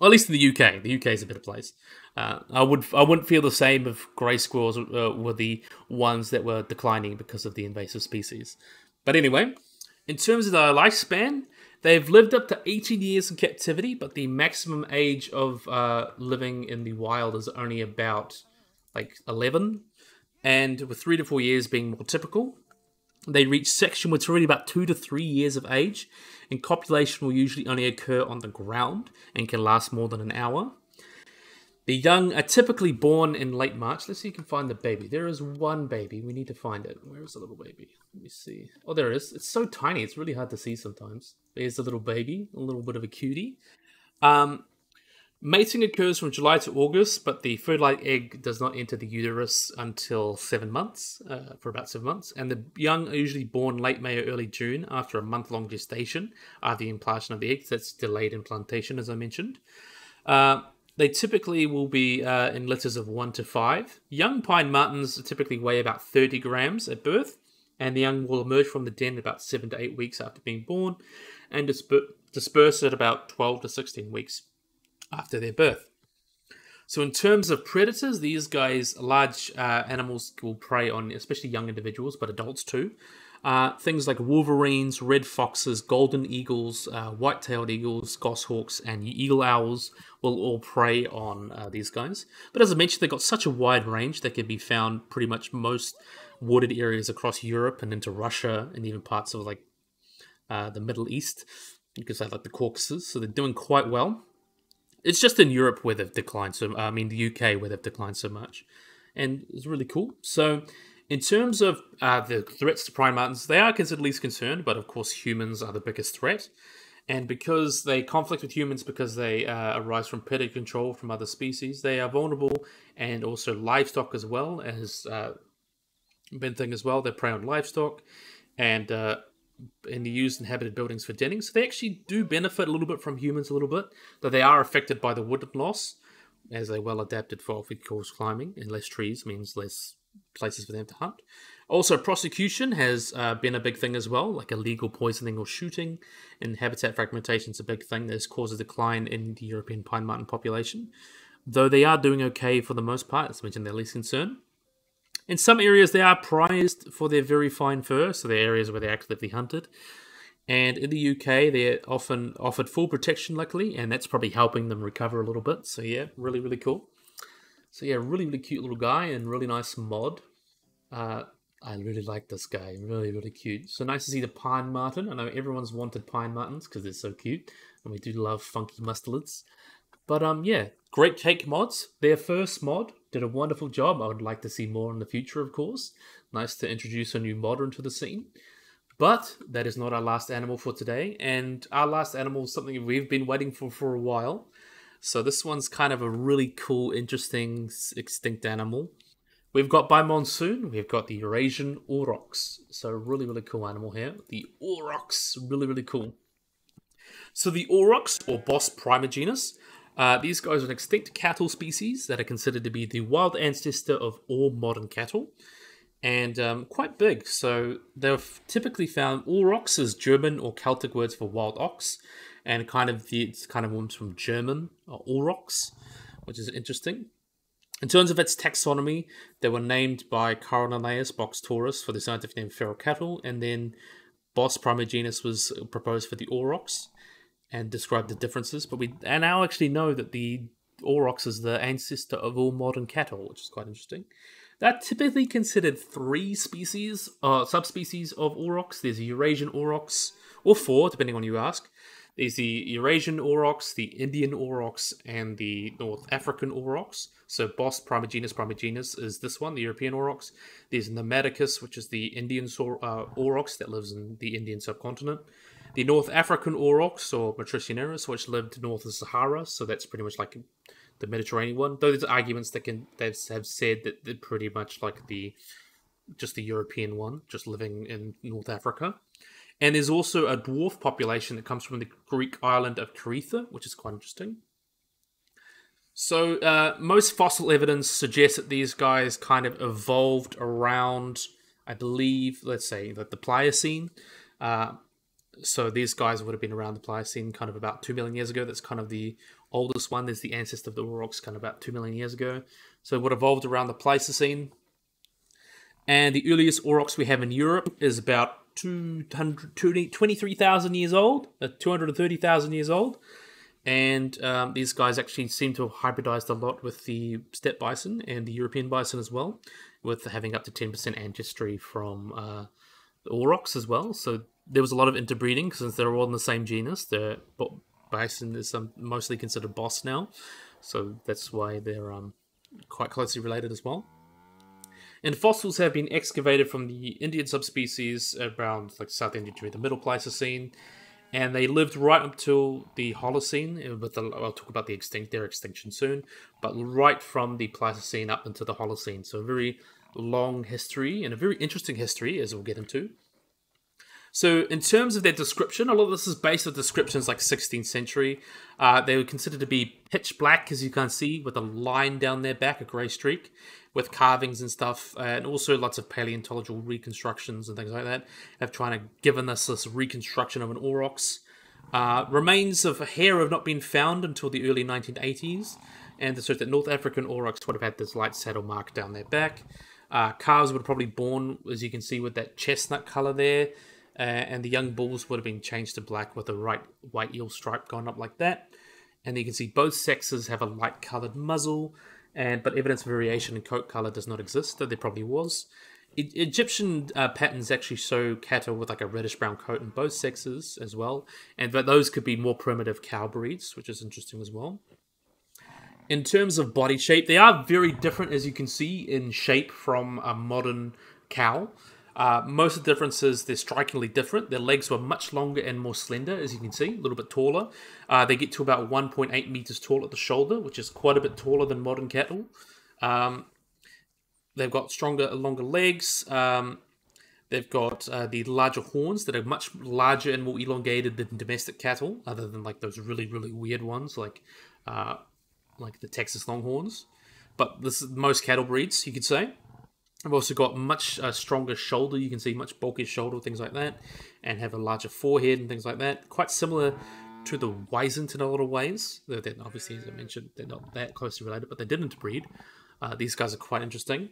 Well, at least in the UK. The UK is a better place. I wouldn't feel the same if grey squirrels were the ones that were declining because of the invasive species. But anyway, in terms of their lifespan, they've lived up to 18 years in captivity, but the maximum age of living in the wild is only about, like, 11. And with 3 to 4 years being more typical, they reach sexual maturity about 2 to 3 years of age, and copulation will usually only occur on the ground and can last more than an hour. The young are typically born in late March. Let's see if you can find the baby. There is one baby. We need to find it. Where is the little baby? Let me see. Oh, there it is. It's so tiny. It's really hard to see sometimes. There's the little baby, a little bit of a cutie. Mating occurs from July to August, but the fertilized egg does not enter the uterus until 7 months, for about 7 months. And the young are usually born late May or early June after a month-long gestation, after the implantation of the eggs. That's delayed implantation, as I mentioned. They typically will be in litters of 1 to 5. Young pine martens typically weigh about 30 grams at birth, and the young will emerge from the den about 7 to 8 weeks after being born and disperse at about 12 to 16 weeks after their birth. So in terms of predators, these guys, large animals will prey on especially young individuals, but adults too. Things like wolverines, red foxes, golden eagles, white-tailed eagles, goshawks, and eagle owls will all prey on these guys. But as I mentioned, they've got such a wide range that can be found pretty much most wooded areas across Europe and into Russia and even parts of, like, the Middle East. You could say, like, the Caucasus. So they're doing quite well. It's just in Europe where they've declined so I mean, the UK where they've declined so much. And it's really cool. So in terms of the threats to pine martens, they are considered least concerned, but of course humans are the biggest threat. And because they conflict with humans, because they arise from predator control from other species, they are vulnerable, and also livestock as well has been thing as well. They prey on livestock and in the used inhabited buildings for denning. So they actually do benefit a little bit from humans a little bit, though they are affected by the woodland loss, as they're well adapted for off course climbing, and less trees means less places for them to hunt. Also, prosecution has been a big thing as well, like illegal poisoning or shooting, and habitat fragmentation is a big thing that's caused a decline in the European pine marten population, though they are doing okay for the most part. As I mentioned, they're least concerned. In some areas, they are prized for their very fine fur, so they're areas where they're actively hunted. And in the UK, they're often offered full protection, luckily, and that's probably helping them recover a little bit. So yeah, really, really cool. So yeah, really, really cute little guy and really nice mod. I really like this guy. Really, really cute. So nice to see the pine marten. I know everyone's wanted pine martens because they're so cute. And we do love funky mustards. But yeah, great cake mods. Their first mod did a wonderful job. I would like to see more in the future, of course. Nice to introduce a new mod into the scene. But that is not our last animal for today. And our last animal is something we've been waiting for a while. So this one's kind of a really cool, interesting, extinct animal. We've got, by Monsoon, we've got the Eurasian aurochs. So really, really cool animal here. The aurochs, really, really cool. So the aurochs, or Bos primigenius, these guys are an extinct cattle species that are considered to be the wild ancestor of all modern cattle. And quite big. So they're typically found, aurochs is German or Celtic words for wild ox. And kind of, it's kind of from German, or aurochs, which is interesting. In terms of its taxonomy, they were named by Coronaneus Box Taurus for the scientific name feral cattle, and then Bos primigenius was proposed for the aurochs and described the differences. But we now actually know that the aurochs is the ancestor of all modern cattle, which is quite interesting. They're typically considered three species, subspecies of aurochs. There's Eurasian aurochs, or four, depending on who you ask. There's the Eurasian aurochs, the Indian aurochs, and the North African aurochs. So Bos primigenius is this one, the European aurochs. There's Nomadicus, which is the Indian aurochs that lives in the Indian subcontinent. The North African aurochs, or Metricineris, which lived north of Sahara, so that's pretty much like the Mediterranean one. Though there's arguments that have said that they're pretty much like just the European one, just living in North Africa. And there's also a dwarf population that comes from the Greek island of Creta, which is quite interesting. So most fossil evidence suggests that these guys kind of evolved around, I believe, let's say, like the Pliocene. So these guys would have been around the Pliocene kind of about 2 million years ago. That's kind of the oldest one. There's the ancestor of the aurochs kind of about 2 million years ago. So it would have evolved around the Pleistocene. And the earliest aurochs we have in Europe is about 23,000 years old, 230,000 years old, and these guys actually seem to have hybridized a lot with the steppe bison and the European bison as well, with having up to 10% ancestry from the aurochs as well. So there was a lot of interbreeding since they're all in the same genus. The bison is mostly considered Bos now, so that's why they're quite closely related as well. And fossils have been excavated from the Indian subspecies around like South India during the Middle Pleistocene, and they lived right up till the Holocene. But I'll talk about their extinction soon. But right from the Pleistocene up into the Holocene, so a very long history and a very interesting history, as we'll get into. So in terms of their description, a lot of this is based on descriptions like 16th century. They were considered to be pitch black, as you can see, with a line down their back, a grey streak, with carvings and stuff, and also lots of paleontological reconstructions and things like that, have trying to given us this reconstruction of an aurochs. Remains of hair have not been found until the early 1980s, and this shows that North African aurochs would have had this light saddle mark down their back. Calves would have probably born, as you can see, with that chestnut colour there. And the young bulls would have been changed to black with a right white eel stripe going up like that. And you can see both sexes have a light coloured muzzle, but evidence of variation in coat colour does not exist, though there probably was. Egyptian patterns actually show cattle with like a reddish-brown coat in both sexes as well, but those could be more primitive cow breeds, which is interesting as well. In terms of body shape, they are very different, as you can see, in shape from a modern cow. Most of the differences, they're strikingly different. Their legs were much longer and more slender, as you can see, a little bit taller. They get to about 1.8 meters tall at the shoulder, which is quite a bit taller than modern cattle. They've got longer legs. They've got the larger horns that are much larger and more elongated than domestic cattle, other than like those really, really weird ones like the Texas Longhorns. But this is most cattle breeds, you could say. I've also got much stronger shoulder, you can see much bulkier shoulder, things like that, and have a larger forehead and things like that. Quite similar to the Wisent in a lot of ways, though they're obviously, as I mentioned, they're not that closely related, but they did interbreed. These guys are quite interesting.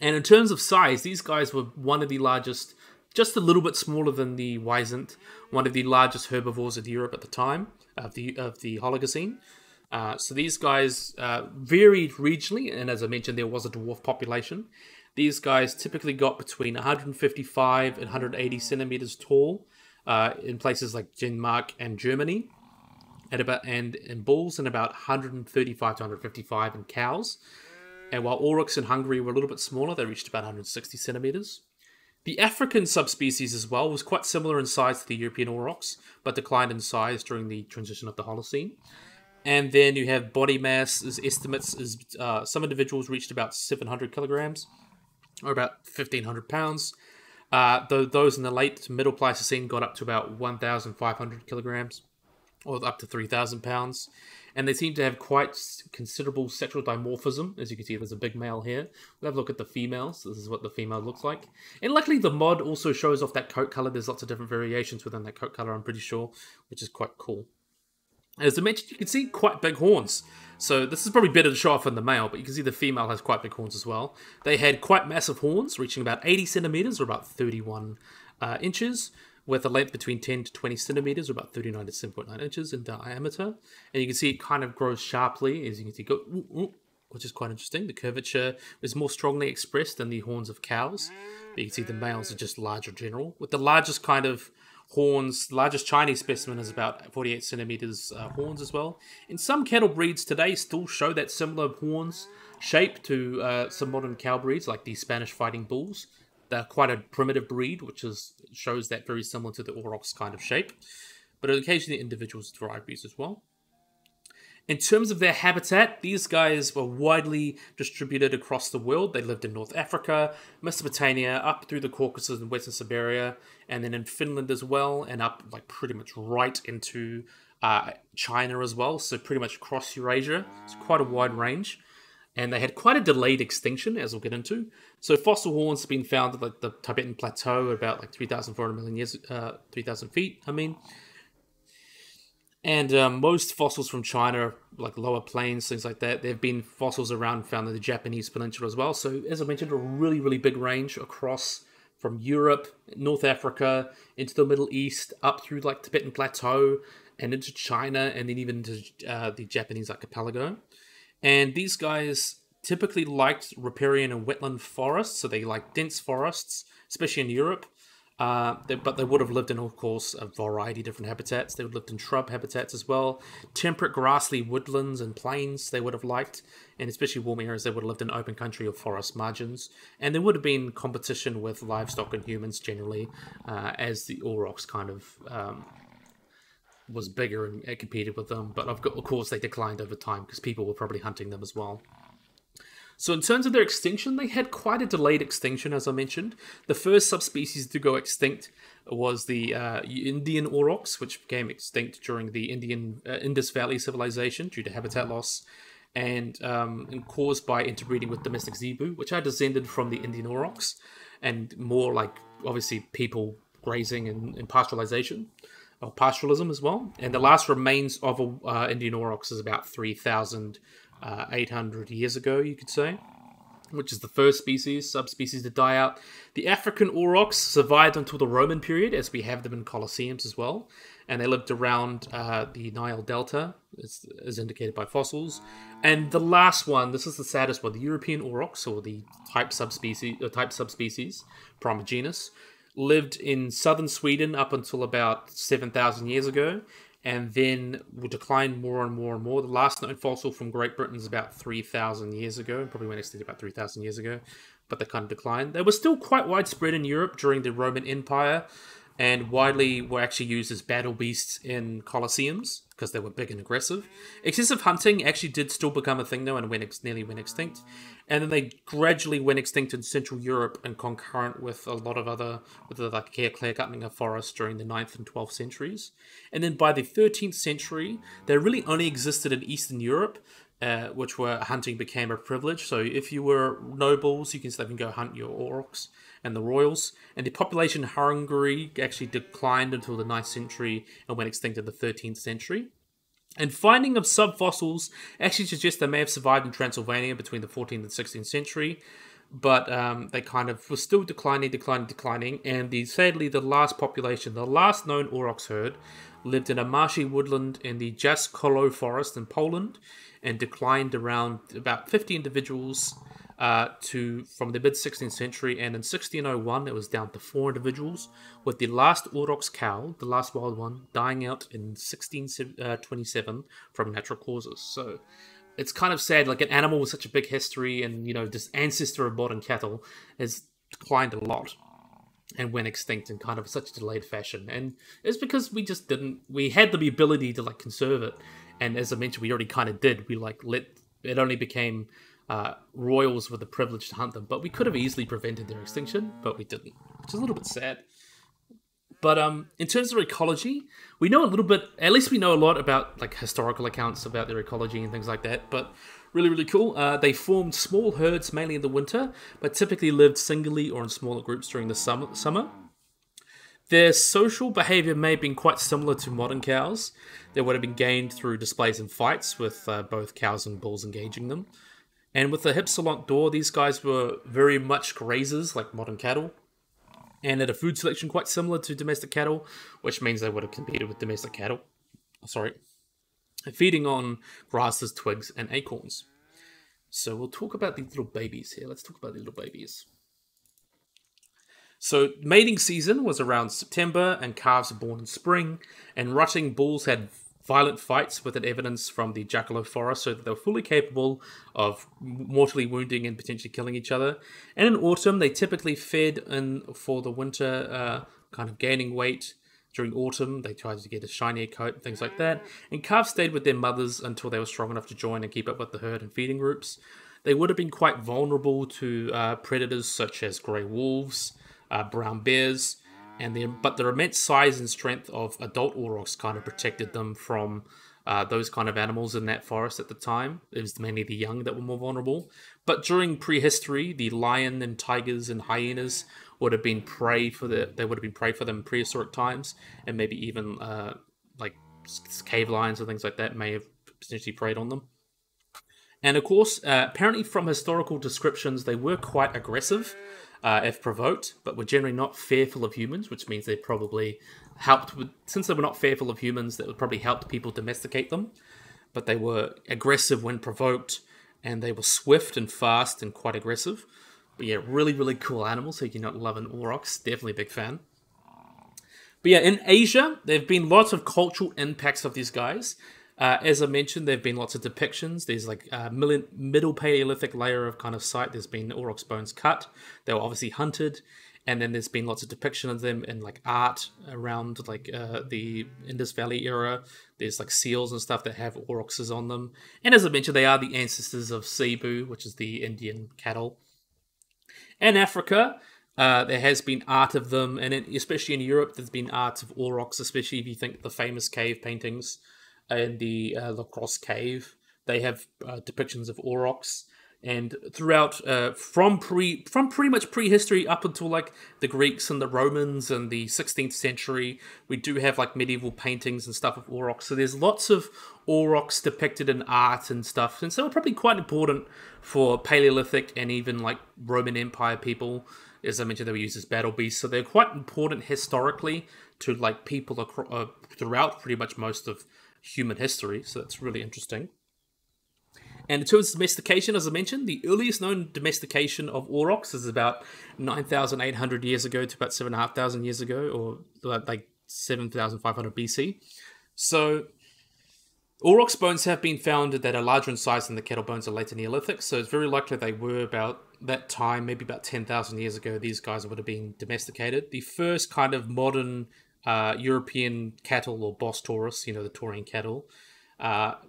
And in terms of size, these guys were one of the largest, just a little bit smaller than the Wisent, one of the largest herbivores in Europe at the time of the Holocene. So these guys varied regionally, and as I mentioned, there was a dwarf population. These guys typically got between 155 and 180 centimeters tall in places like Denmark and Germany, and in bulls, and about 135 to 155 in cows. And while aurochs in Hungary were a little bit smaller, they reached about 160 centimeters. The African subspecies as well was quite similar in size to the European aurochs, but declined in size during the transition of the Holocene. And then you have body mass. As estimates is some individuals reached about 700 kilograms, or about 1,500 pounds, though those in the late Middle Pleistocene got up to about 1,500 kilograms, or up to 3,000 pounds. And they seem to have quite considerable sexual dimorphism. As you can see, there's a big male here. We'll have a look at the females. This is what the female looks like. And luckily, the mod also shows off that coat color. There's lots of different variations within that coat color, I'm pretty sure, which is quite cool. As I mentioned, you can see quite big horns. So this is probably better to show off in the male, but you can see the female has quite big horns as well. They had quite massive horns, reaching about 80 centimeters, or about 31 inches, with a length between 10 to 20 centimeters, or about 39 to 7.9 inches in diameter. And you can see it kind of grows sharply, as you can see, go, ooh, ooh, which is quite interesting. The curvature is more strongly expressed than the horns of cows. But you can see the males are just larger in general, with the largest kind of horns. Largest Chinese specimen is about 48 centimeters horns as well. And some cattle breeds today still show that similar horns shape to some modern cow breeds, like the Spanish fighting bulls. They're quite a primitive breed, which is shows that very similar to the aurochs kind of shape. But occasionally individuals varieties as well. In terms of their habitat, these guys were widely distributed across the world. They lived in North Africa, Mesopotamia, up through the Caucasus and Western Siberia, and then in Finland as well, and up like pretty much right into China as well. So pretty much across Eurasia. It's quite a wide range. And they had quite a delayed extinction, as we'll get into. So fossil horns have been found at like the Tibetan Plateau about like 3,400 million years, 3,000 feet, I mean. And most fossils from China, like lower plains, things like that, there have been fossils around found in the Japanese peninsula as well. So as I mentioned, a really, really big range across from Europe, North Africa, into the Middle East, up through like Tibetan Plateau, and into China, and then even into the Japanese archipelago. And these guys typically liked riparian and wetland forests, so they like dense forests, especially in Europe. But they would have lived in, of course, a variety of different habitats. They would have lived in shrub habitats as well. Temperate grassy woodlands and plains they would have liked, and especially warm areas they would have lived in open country or forest margins. And there would have been competition with livestock and humans generally, as the aurochs kind of was bigger and competed with them. But of course they declined over time because people were probably hunting them as well. So in terms of their extinction, they had quite a delayed extinction, as I mentioned. The first subspecies to go extinct was the Indian aurochs, which became extinct during the Indus Valley civilization due to habitat loss and caused by interbreeding with domestic zebu, which are descended from the Indian aurochs, and more like, obviously, people grazing and pastoralization, or pastoralism as well. And the last remains of a, Indian aurochs is about 3,800 years ago, you could say, which is the first subspecies to die out. The African aurochs survived until the Roman period, as we have them in colosseums as well, and they lived around the Nile Delta, as indicated by fossils. And the last one, this is the saddest one, the European aurochs, or the type subspecies primigenius, lived in southern Sweden up until about 7,000 years ago, and then will decline more and more and more. The last known fossil from Great Britain is about 3,000 years ago, and probably went extinct about 3,000 years ago, but they kind of declined. They were still quite widespread in Europe during the Roman Empire, and widely were actually used as battle beasts in colosseums, because they were big and aggressive. Excessive hunting actually did still become a thing, though, and nearly went extinct. And then they gradually went extinct in Central Europe, and concurrent with a lot of other, with the like clear-cutting of forests during the 9th and 12th centuries. And then by the 13th century, they really only existed in Eastern Europe, which where hunting became a privilege. So if you were nobles, you can still go hunt your aurochs and the royals. And the population in Hungary actually declined until the 9th century and went extinct in the 13th century. And finding of subfossils actually suggests they may have survived in Transylvania between the 14th and 16th century. But they kind of were still declining. And sadly, the last known aurochs herd lived in a marshy woodland in the Jaskolo forest in Poland, and declined around about 50 individuals from the mid-16th century, and in 1601 it was down to 4 individuals, with the last aurochs cow, the last wild one, dying out in 1627 from natural causes. So it's kind of sad, like an animal with such a big history, and you know, this ancestor of modern cattle has declined a lot and went extinct in kind of such a delayed fashion. And it's because we had the ability to like conserve it, and as I mentioned, we already kind of did. We like let it only became royals with the privilege to hunt them, but we could have easily prevented their extinction, but we didn't, which is a little bit sad. But in terms of ecology, we know a little bit, at least we know a lot about like historical accounts about their ecology and things like that, but really, really cool. They formed small herds mainly in the winter, but typically lived singly or in smaller groups during the summer. Their social behavior may have been quite similar to modern cows. They would have been gained through displays and fights with both cows and bulls engaging them. And with the hypsilont door, these guys were very much grazers like modern cattle, and had a food selection quite similar to domestic cattle, which means they would have competed with domestic cattle. Sorry. Feeding on grasses, twigs, and acorns. So we'll talk about these little babies here. Let's talk about the little babies. So mating season was around September, and calves were born in spring, and rutting bulls had violent fights with an evidence from the Jackalow forest, so that they were fully capable of mortally wounding and potentially killing each other. And in autumn, they typically fed in for the winter, kind of gaining weight. During autumn, they tried to get a shinier coat and things like that. And calves stayed with their mothers until they were strong enough to join and keep up with the herd and feeding groups. They would have been quite vulnerable to predators such as grey wolves, brown bears, and but their immense size and strength of adult aurochs kind of protected them from those kind of animals in that forest at the time. It was mainly the young that were more vulnerable. But during prehistory, the lion and tigers and hyenas would have been prey for them in prehistoric times, and maybe even like cave lions and things like that may have potentially preyed on them. And of course, apparently from historical descriptions, they were quite aggressive if provoked, but were generally not fearful of humans, which means they probably helped with, since they were not fearful of humans, that would probably help people domesticate them. But they were aggressive when provoked, and they were swift and fast and quite aggressive. But yeah, really, really cool animals. So you're not loving aurochs, definitely a big fan. But yeah, in Asia, there have been lots of cultural impacts of these guys. As I mentioned, there have been lots of depictions. There's like a middle Paleolithic layer of kind of site. There's been aurochs bones cut. They were obviously hunted. And then there's been lots of depiction of them in like art around like the Indus Valley era. There's like seals and stuff that have aurochs on them. And as I mentioned, they are the ancestors of Zebu, which is the Indian cattle. In Africa, there has been art of them, and especially in Europe, there's been art of aurochs, especially if you think the famous cave paintings in the La Crosse Cave. They have depictions of aurochs, and throughout, from pretty much prehistory up until like the Greeks and the Romans and the 16th century, we do have like medieval paintings and stuff of aurochs. So there's lots of aurochs depicted in art and stuff, and so they're probably quite important for Paleolithic and even like Roman Empire people. As I mentioned, they were used as battle beasts, so they're quite important historically to like people throughout pretty much most of human history, so that's really interesting. And in terms of domestication, as I mentioned, the earliest known domestication of aurochs is about 9,800 years ago to about 7,500 years ago, or like 7,500 BC. So aurochs bones have been found that are larger in size than the cattle bones of later Neolithic, so it's very likely they were about that time, maybe about 10,000 years ago, these guys would have been domesticated. The first kind of modern European cattle, or Bos taurus, you know, the Taurian cattle,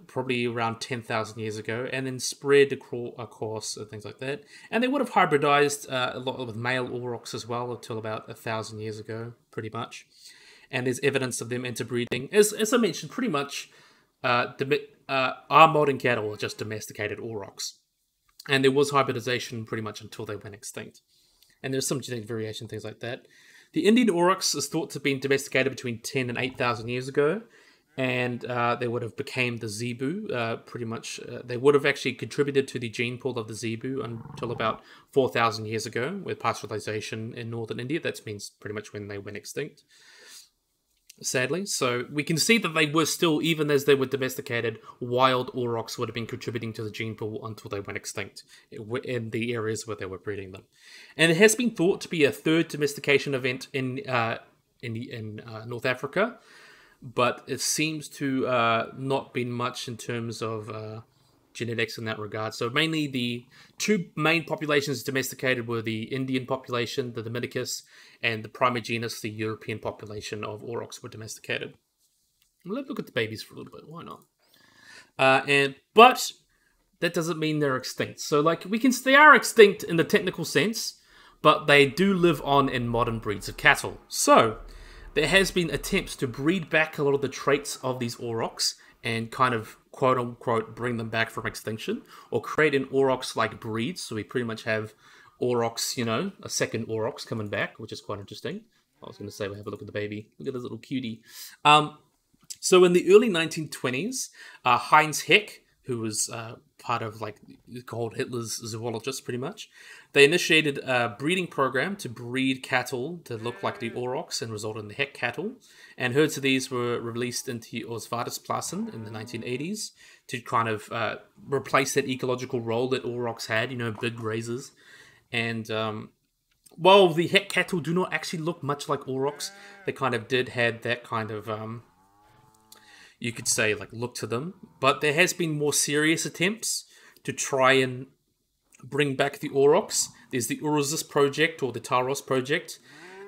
probably around 10,000 years ago, and then spread across and things like that. And they would have hybridized a lot with male aurochs as well until about 1,000 years ago, pretty much. And there's evidence of them interbreeding. As I mentioned, pretty much our modern cattle are just domesticated aurochs. And there was hybridization pretty much until they went extinct. And there's some genetic variation, things like that. The Indian aurochs is thought to have been domesticated between 10 and 8,000 years ago, and they would have became the zebu, pretty much. They would have actually contributed to the gene pool of the zebu until about 4,000 years ago with pasteurization in northern India. That means pretty much when they went extinct, sadly. So we can see that they were still, even as they were domesticated, wild aurochs would have been contributing to the gene pool until they went extinct in the areas where they were breeding them. And it has been thought to be a third domestication event in North Africa, but it seems to not been much in terms of genetics in that regard. So mainly the two main populations domesticated were the Indian population, the Dominicus, and the Primigenius, the European population of aurochs were domesticated. Let's look at the babies for a little bit, why not? But that doesn't mean they're extinct. So like they are extinct in the technical sense, but they do live on in modern breeds of cattle. So there has been attempts to breed back a lot of the traits of these aurochs and kind of quote-unquote bring them back from extinction, or create an aurochs-like breed. So we pretty much have aurochs, you know, a second aurochs coming back, which is quite interesting. I was going to say, we'll have a look at the baby. Look at this little cutie. So in the early 1920s, Heinz Heck, who was part of, like, called Hitler's zoologists, pretty much, they initiated a breeding program to breed cattle to look like the aurochs and result in the Heck cattle. And herds of these were released into Ausvatersplassen in the 1980s to kind of replace that ecological role that aurochs had, you know, big grazers. And while the Heck cattle do not actually look much like aurochs, they kind of did have that kind of... you could say, like, look to them. But there has been more serious attempts to try and bring back the aurochs. There's the Uruzis project or the Taros project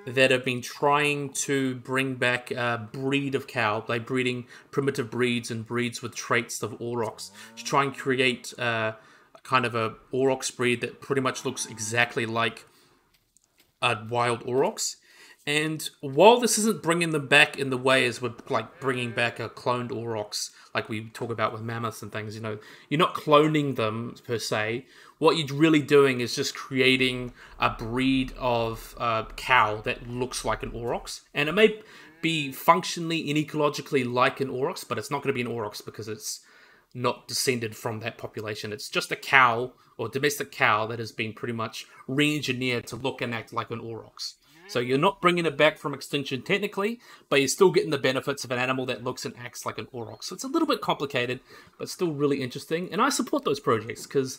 that have been trying to bring back a breed of cow by breeding primitive breeds and breeds with traits of aurochs to try and create kind of a aurochs breed that pretty much looks exactly like a wild aurochs. And while this isn't bringing them back in the way as we're, like, bringing back a cloned aurochs, like we talk about with mammoths and things, you know, you're not cloning them per se. What you're really doing is just creating a breed of cow that looks like an aurochs. And it may be functionally and ecologically like an aurochs, but it's not going to be an aurochs because it's not descended from that population. It's just a cow or domestic cow that has been pretty much re-engineered to look and act like an aurochs. So you're not bringing it back from extinction technically, but you're still getting the benefits of an animal that looks and acts like an aurochs. So it's a little bit complicated, but still really interesting. And I support those projects because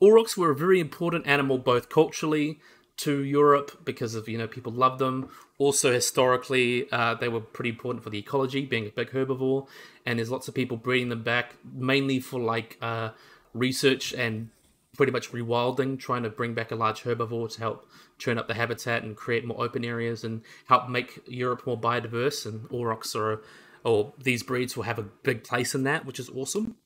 aurochs were a very important animal, both culturally to Europe because of, you know, people love them. Also historically, they were pretty important for the ecology, being a big herbivore. And there's lots of people breeding them back, mainly for, like, research and pretty much rewilding, trying to bring back a large herbivore to help turn up the habitat and create more open areas and help make Europe more biodiverse. And aurochs or these breeds will have a big place in that, which is awesome.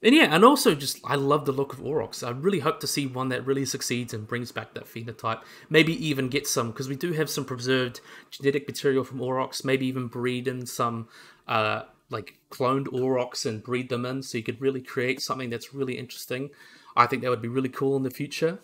And yeah, and also just, I love the look of aurochs. I really hope to see one that really succeeds and brings back that phenotype. Maybe even get some, because we do have some preserved genetic material from aurochs, maybe even breed in some, like, cloned aurochs and breed them in. So you could really create something that's really interesting. I think that would be really cool in the future.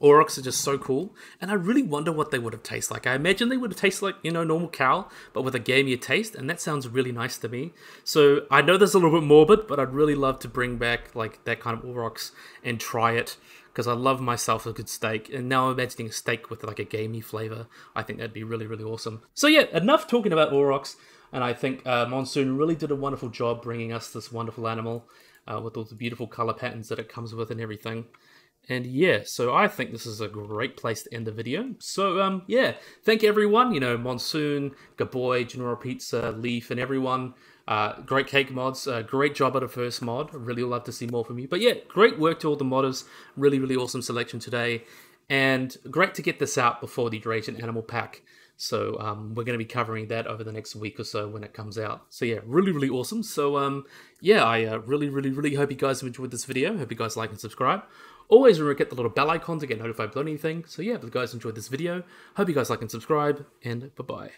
Aurochs are just so cool. And I really wonder what they would have tasted like. I imagine they would have tasted like, you know, normal cow, but with a gamier taste. And that sounds really nice to me. So I know that's a little bit morbid, but I'd really love to bring back, like, that kind of aurochs and try it. Because I love myself a good steak. And now I'm imagining a steak with, like, a gamey flavor. I think that'd be really, really awesome. So yeah, enough talking about aurochs. And I think Monsoon really did a wonderful job bringing us this wonderful animal. With all the beautiful color patterns that it comes with and everything. And yeah, so I think this is a great place to end the video. So yeah, thank everyone, you know, Monsoon, Gaboy, GiornoPizza, Leaf, and everyone. Great cake mods, great job at a first mod. I really love to see more from you. But yeah, great work to all the modders. Really, really awesome selection today. And great to get this out before the Eurasian Animal Pack. So we're going to be covering that over the next week or so when it comes out. So yeah, really, really awesome. So yeah, I really, really, really hope you guys have enjoyed this video. Hope you guys like and subscribe. Always remember to hit the little bell icon to get notified about anything. So yeah, if you guys enjoyed this video, hope you guys like and subscribe, and bye-bye.